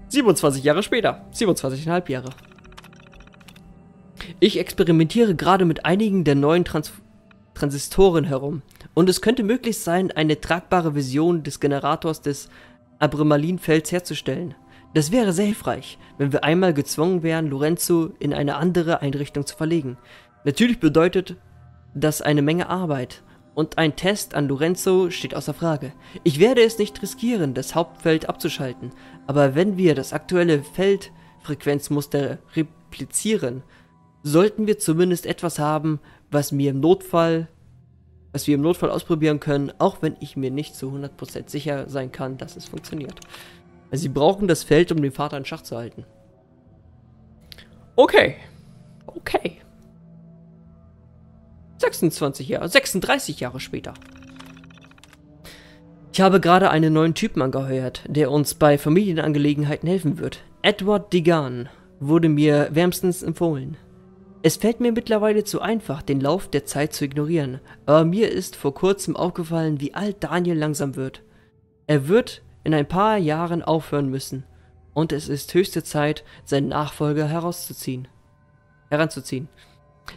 siebenundzwanzig Jahre später. siebenundzwanzig Komma fünf Jahre. Ich experimentiere gerade mit einigen der neuen Trans Transistoren herum. Und es könnte möglich sein, eine tragbare Vision des Generators des Abramelin-Felds herzustellen. Das wäre sehr hilfreich, wenn wir einmal gezwungen wären, Lorenzo in eine andere Einrichtung zu verlegen. Natürlich bedeutet das eine Menge Arbeit. Und ein Test an Lorenzo steht außer Frage. Ich werde es nicht riskieren, das Hauptfeld abzuschalten. Aber wenn wir das aktuelle Feldfrequenzmuster replizieren, sollten wir zumindest etwas haben, was wir im Notfall, was wir im Notfall ausprobieren können, auch wenn ich mir nicht zu hundert Prozent sicher sein kann, dass es funktioniert. Also sie brauchen das Feld, um den Vater in Schach zu halten. Okay. Okay. sechsundzwanzig Jahre, sechsunddreißig Jahre später. Ich habe gerade einen neuen Typen angeheuert, der uns bei Familienangelegenheiten helfen wird. Edward Deegan wurde mir wärmstens empfohlen. Es fällt mir mittlerweile zu einfach, den Lauf der Zeit zu ignorieren, aber mir ist vor kurzem aufgefallen, wie alt Daniel langsam wird. Er wird in ein paar Jahren aufhören müssen und es ist höchste Zeit, seinen Nachfolger herauszuziehen, heranzuziehen.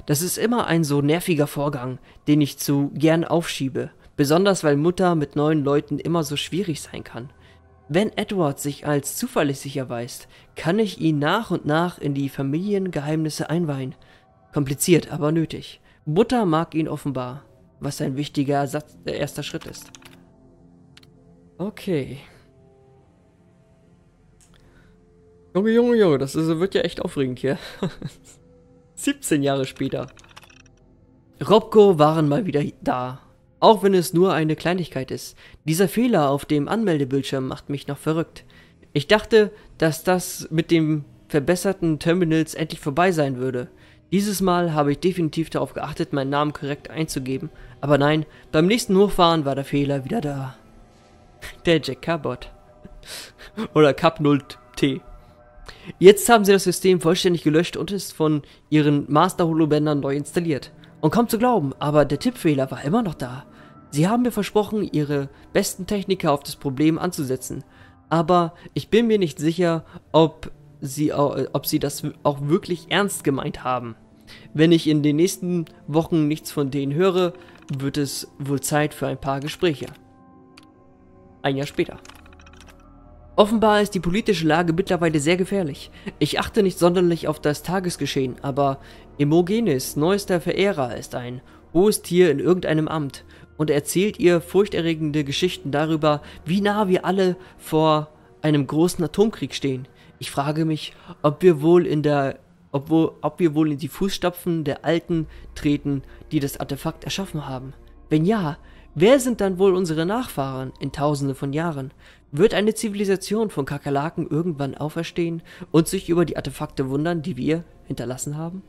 Das ist immer ein so nerviger Vorgang, den ich zu gern aufschiebe, besonders weil Mutter mit neuen Leuten immer so schwierig sein kann. Wenn Edward sich als zuverlässig erweist, kann ich ihn nach und nach in die Familiengeheimnisse einweihen. Kompliziert, aber nötig. Mutter mag ihn offenbar, was ein wichtiger Ersatz, äh, erster Schritt ist. Okay. Junge, Junge, Junge, das ist, wird ja echt aufregend hier. siebzehn Jahre später. RobCo waren mal wieder da. Auch wenn es nur eine Kleinigkeit ist. Dieser Fehler auf dem Anmeldebildschirm macht mich noch verrückt. Ich dachte, dass das mit den verbesserten Terminals endlich vorbei sein würde. Dieses Mal habe ich definitiv darauf geachtet, meinen Namen korrekt einzugeben. Aber nein, beim nächsten Hochfahren war der Fehler wieder da. Der Jack Cabot. Oder Cap null T. Jetzt haben sie das System vollständig gelöscht und es von ihren Master-Holobändern neu installiert. Und kaum zu glauben, aber der Tippfehler war immer noch da. Sie haben mir versprochen, ihre besten Techniker auf das Problem anzusetzen. Aber ich bin mir nicht sicher, ob sie, ob sie das auch wirklich ernst gemeint haben. Wenn ich in den nächsten Wochen nichts von denen höre, wird es wohl Zeit für ein paar Gespräche. Ein Jahr später. Offenbar ist die politische Lage mittlerweile sehr gefährlich. Ich achte nicht sonderlich auf das Tagesgeschehen, aber Imogenes, neuester Verehrer, ist ein hohes Tier in irgendeinem Amt und erzählt ihr furchterregende Geschichten darüber, wie nah wir alle vor einem großen Atomkrieg stehen. Ich frage mich, ob wir wohl in der Ob, ob wir wohl in die Fußstapfen der Alten treten, die das Artefakt erschaffen haben. Wenn ja, wer sind dann wohl unsere Nachfahren in Tausende von Jahren? Wird eine Zivilisation von Kakerlaken irgendwann auferstehen und sich über die Artefakte wundern, die wir hinterlassen haben?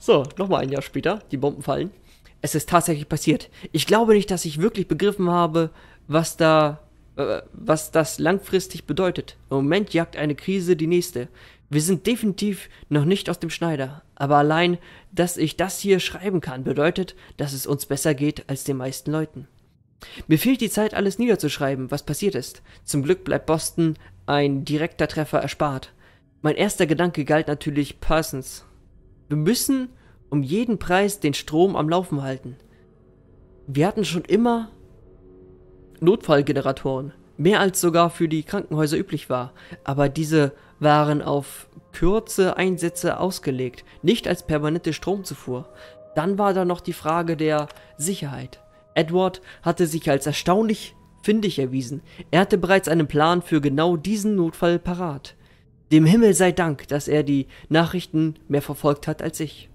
So, nochmal ein Jahr später, die Bomben fallen. Es ist tatsächlich passiert. Ich glaube nicht, dass ich wirklich begriffen habe, was da, äh, was das langfristig bedeutet. Im Moment jagt eine Krise die nächste. Wir sind definitiv noch nicht aus dem Schneider, aber allein, dass ich das hier schreiben kann, bedeutet, dass es uns besser geht als den meisten Leuten. Mir fehlt die Zeit, alles niederzuschreiben, was passiert ist. Zum Glück bleibt Boston ein direkter Treffer erspart. Mein erster Gedanke galt natürlich Parsons. Wir müssen um jeden Preis den Strom am Laufen halten. Wir hatten schon immer Notfallgeneratoren, mehr als sogar für die Krankenhäuser üblich war, aber diese waren auf kurze Einsätze ausgelegt, nicht als permanente Stromzufuhr. Dann war da noch die Frage der Sicherheit. Edward hatte sich als erstaunlich findig erwiesen. Er hatte bereits einen Plan für genau diesen Notfall parat. Dem Himmel sei Dank, dass er die Nachrichten mehr verfolgt hat als ich.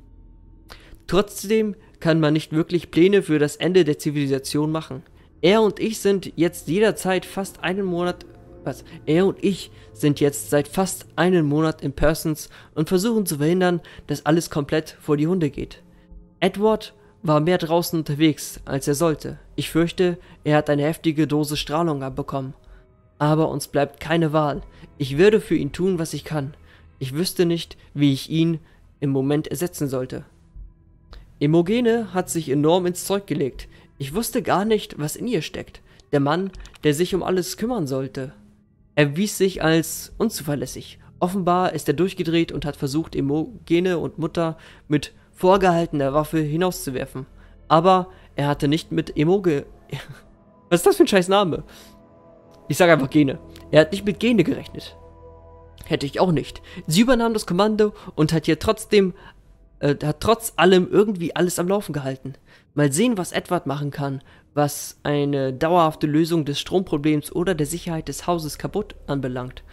Trotzdem kann man nicht wirklich Pläne für das Ende der Zivilisation machen. Er und ich sind jetzt jederzeit fast einen Monat Was? Er und ich sind jetzt seit fast einem Monat in Parsons und versuchen zu verhindern, dass alles komplett vor die Hunde geht. Edward war mehr draußen unterwegs, als er sollte. Ich fürchte, er hat eine heftige Dose Strahlung abbekommen. Aber uns bleibt keine Wahl. Ich werde für ihn tun, was ich kann. Ich wüsste nicht, wie ich ihn im Moment ersetzen sollte. Imogene hat sich enorm ins Zeug gelegt. Ich wusste gar nicht, was in ihr steckt. Der Mann, der sich um alles kümmern sollte. Er wies sich als unzuverlässig. Offenbar ist er durchgedreht und hat versucht, Imogene und Mutter mit vorgehaltener Waffe hinauszuwerfen. Aber er hatte nicht mit Emoge... Was ist das für ein scheiß Name? Ich sage einfach Gene. Er hat nicht mit Gene gerechnet. Hätte ich auch nicht. Sie übernahm das Kommando und hat hier trotzdem... Äh, hat trotz allem irgendwie alles am Laufen gehalten. Mal sehen, was Edward machen kann, was eine dauerhafte Lösung des Stromproblems oder der Sicherheit des Hauses kaputt anbelangt.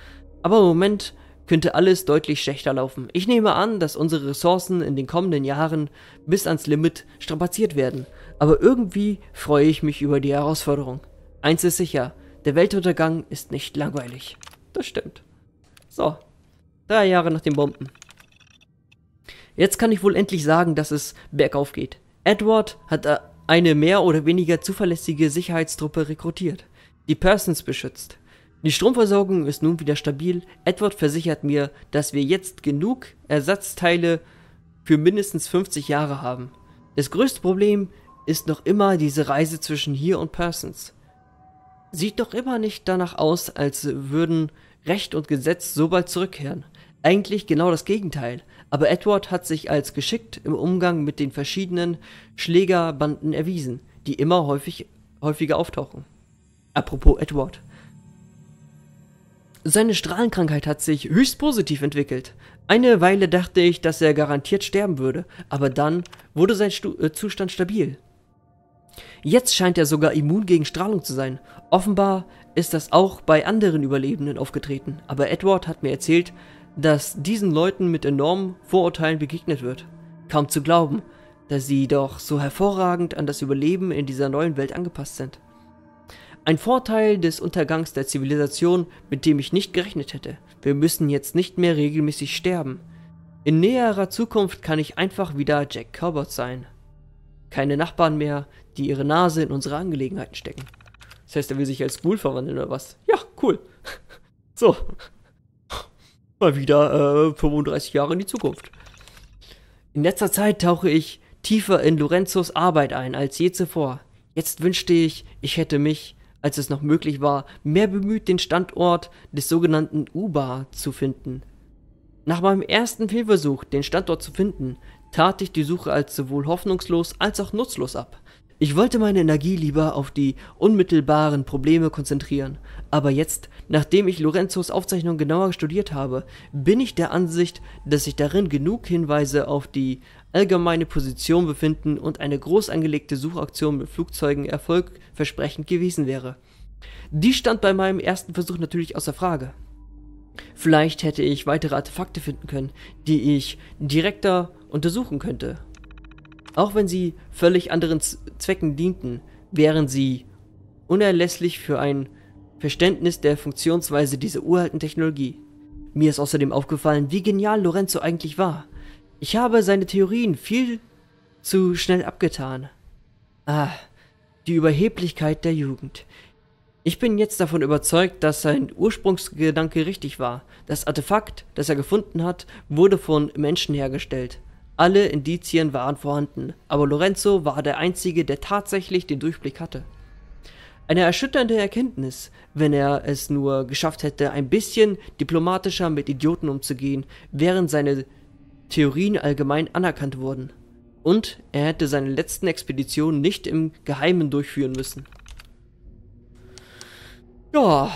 Aber im Moment könnte alles deutlich schlechter laufen. Ich nehme an, dass unsere Ressourcen in den kommenden Jahren bis ans Limit strapaziert werden. Aber irgendwie freue ich mich über die Herausforderung. Eins ist sicher, der Weltuntergang ist nicht langweilig. Das stimmt. So, drei Jahre nach den Bomben. Jetzt kann ich wohl endlich sagen, dass es bergauf geht. Edward hat eine mehr oder weniger zuverlässige Sicherheitstruppe rekrutiert, die Parsons beschützt. Die Stromversorgung ist nun wieder stabil. Edward versichert mir, dass wir jetzt genug Ersatzteile für mindestens fünfzig Jahre haben. Das größte Problem ist noch immer diese Reise zwischen hier und Parsons. Sieht doch immer nicht danach aus, als würden Recht und Gesetz so bald zurückkehren. Eigentlich genau das Gegenteil, aber Edward hat sich als geschickt im Umgang mit den verschiedenen Schlägerbanden erwiesen, die immer häufig, häufiger auftauchen. Apropos Edward. Seine Strahlenkrankheit hat sich höchst positiv entwickelt. Eine Weile dachte ich, dass er garantiert sterben würde, aber dann wurde sein Stu- äh, Zustand stabil. Jetzt scheint er sogar immun gegen Strahlung zu sein. Offenbar ist das auch bei anderen Überlebenden aufgetreten, aber Edward hat mir erzählt, dass diesen Leuten mit enormen Vorurteilen begegnet wird. Kaum zu glauben, da sie doch so hervorragend an das Überleben in dieser neuen Welt angepasst sind. Ein Vorteil des Untergangs der Zivilisation, mit dem ich nicht gerechnet hätte. Wir müssen jetzt nicht mehr regelmäßig sterben. In näherer Zukunft kann ich einfach wieder Jack Cabot sein. Keine Nachbarn mehr, die ihre Nase in unsere Angelegenheiten stecken. Das heißt, er will sich als Ghoul verwandeln oder was? Ja, cool. So. Mal wieder äh, fünfunddreißig Jahre in die Zukunft. In letzter Zeit tauche ich tiefer in Lorenzos Arbeit ein als je zuvor. Jetzt wünschte ich, ich hätte mich, als es noch möglich war, mehr bemüht, den Standort des sogenannten U B A zu finden. Nach meinem ersten Fehlversuch, den Standort zu finden, tat ich die Suche als sowohl hoffnungslos als auch nutzlos ab. Ich wollte meine Energie lieber auf die unmittelbaren Probleme konzentrieren, aber jetzt, nachdem ich Lorenzos Aufzeichnung genauer studiert habe, bin ich der Ansicht, dass sich darin genug Hinweise auf die allgemeine Position befinden und eine groß angelegte Suchaktion mit Flugzeugen erfolgversprechend gewesen wäre. Dies stand bei meinem ersten Versuch natürlich außer Frage. Vielleicht hätte ich weitere Artefakte finden können, die ich direkter untersuchen könnte. Auch wenn sie völlig anderen Zwecken dienten, wären sie unerlässlich für ein Verständnis der Funktionsweise dieser uralten Technologie. Mir ist außerdem aufgefallen, wie genial Lorenzo eigentlich war. Ich habe seine Theorien viel zu schnell abgetan. Ah, die Überheblichkeit der Jugend. Ich bin jetzt davon überzeugt, dass sein Ursprungsgedanke richtig war. Das Artefakt, das er gefunden hat, wurde von Menschen hergestellt. Alle Indizien waren vorhanden, aber Lorenzo war der Einzige, der tatsächlich den Durchblick hatte. Eine erschütternde Erkenntnis, wenn er es nur geschafft hätte, ein bisschen diplomatischer mit Idioten umzugehen, während seine Theorien allgemein anerkannt wurden. Und er hätte seine letzten Expeditionen nicht im Geheimen durchführen müssen. Ja,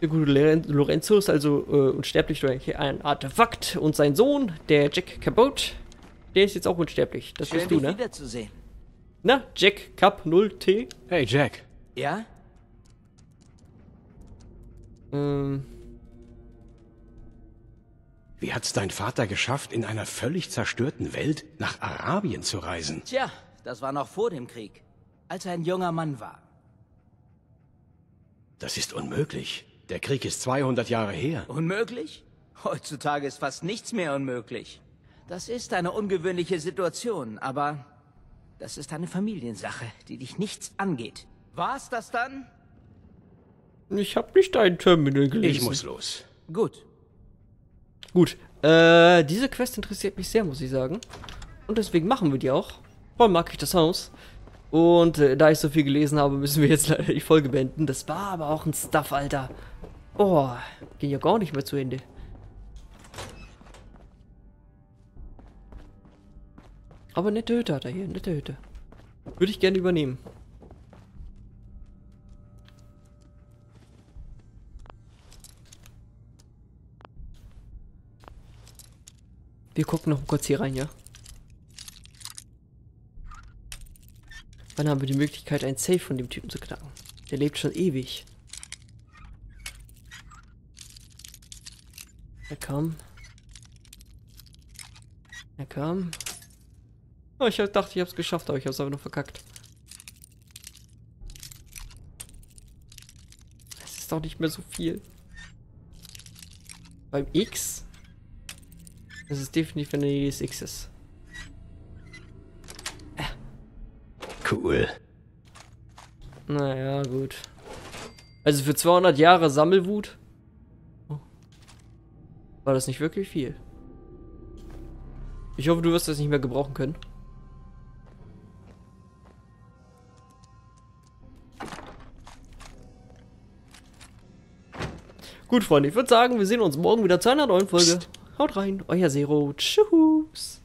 der gute Lorenzo ist also äh, unsterblich durch ein Artefakt und sein Sohn, der Jack Cabot, der ist jetzt auch unsterblich. Das bist du, ne? Wiederzusehen. Na, Jack Cap null T. Hey, Jack. Ja? Ähm. Wie hat's dein Vater geschafft, in einer völlig zerstörten Welt nach Arabien zu reisen? Tja, das war noch vor dem Krieg, als er ein junger Mann war. Das ist unmöglich. Der Krieg ist zweihundert Jahre her. Unmöglich? Heutzutage ist fast nichts mehr unmöglich. Das ist eine ungewöhnliche Situation, aber das ist eine Familiensache, die dich nichts angeht. War's das dann? Ich hab nicht deinen Terminal gelesen. Ich muss los. Gut. Gut. Äh, diese Quest interessiert mich sehr, muss ich sagen. Und deswegen machen wir die auch. Voll mag ich das Haus. Und äh, da ich so viel gelesen habe, müssen wir jetzt leider die Folge beenden. Das war aber auch ein Stuff, Alter. Oh, ging ja gar nicht mehr zu Ende. Aber nette Hütte hat er hier, nette Hütte. Würde ich gerne übernehmen. Wir gucken noch kurz hier rein, ja? Wann haben wir die Möglichkeit, ein Safe von dem Typen zu knacken? Der lebt schon ewig. Er kam. Er kam. Oh, ich dachte, ich hab's geschafft, aber ich hab's einfach nur verkackt. Es ist doch nicht mehr so viel. Beim X? Das ist definitiv in der Nähe des Xs. Äh. Cool. Naja, gut. Also für zweihundert Jahre Sammelwut? Oh. War das nicht wirklich viel? Ich hoffe, du wirst das nicht mehr gebrauchen können. Gut, Freunde, ich würde sagen, wir sehen uns morgen wieder zu einer neuen Folge. Psst. Haut rein, euer Zero. Tschüss.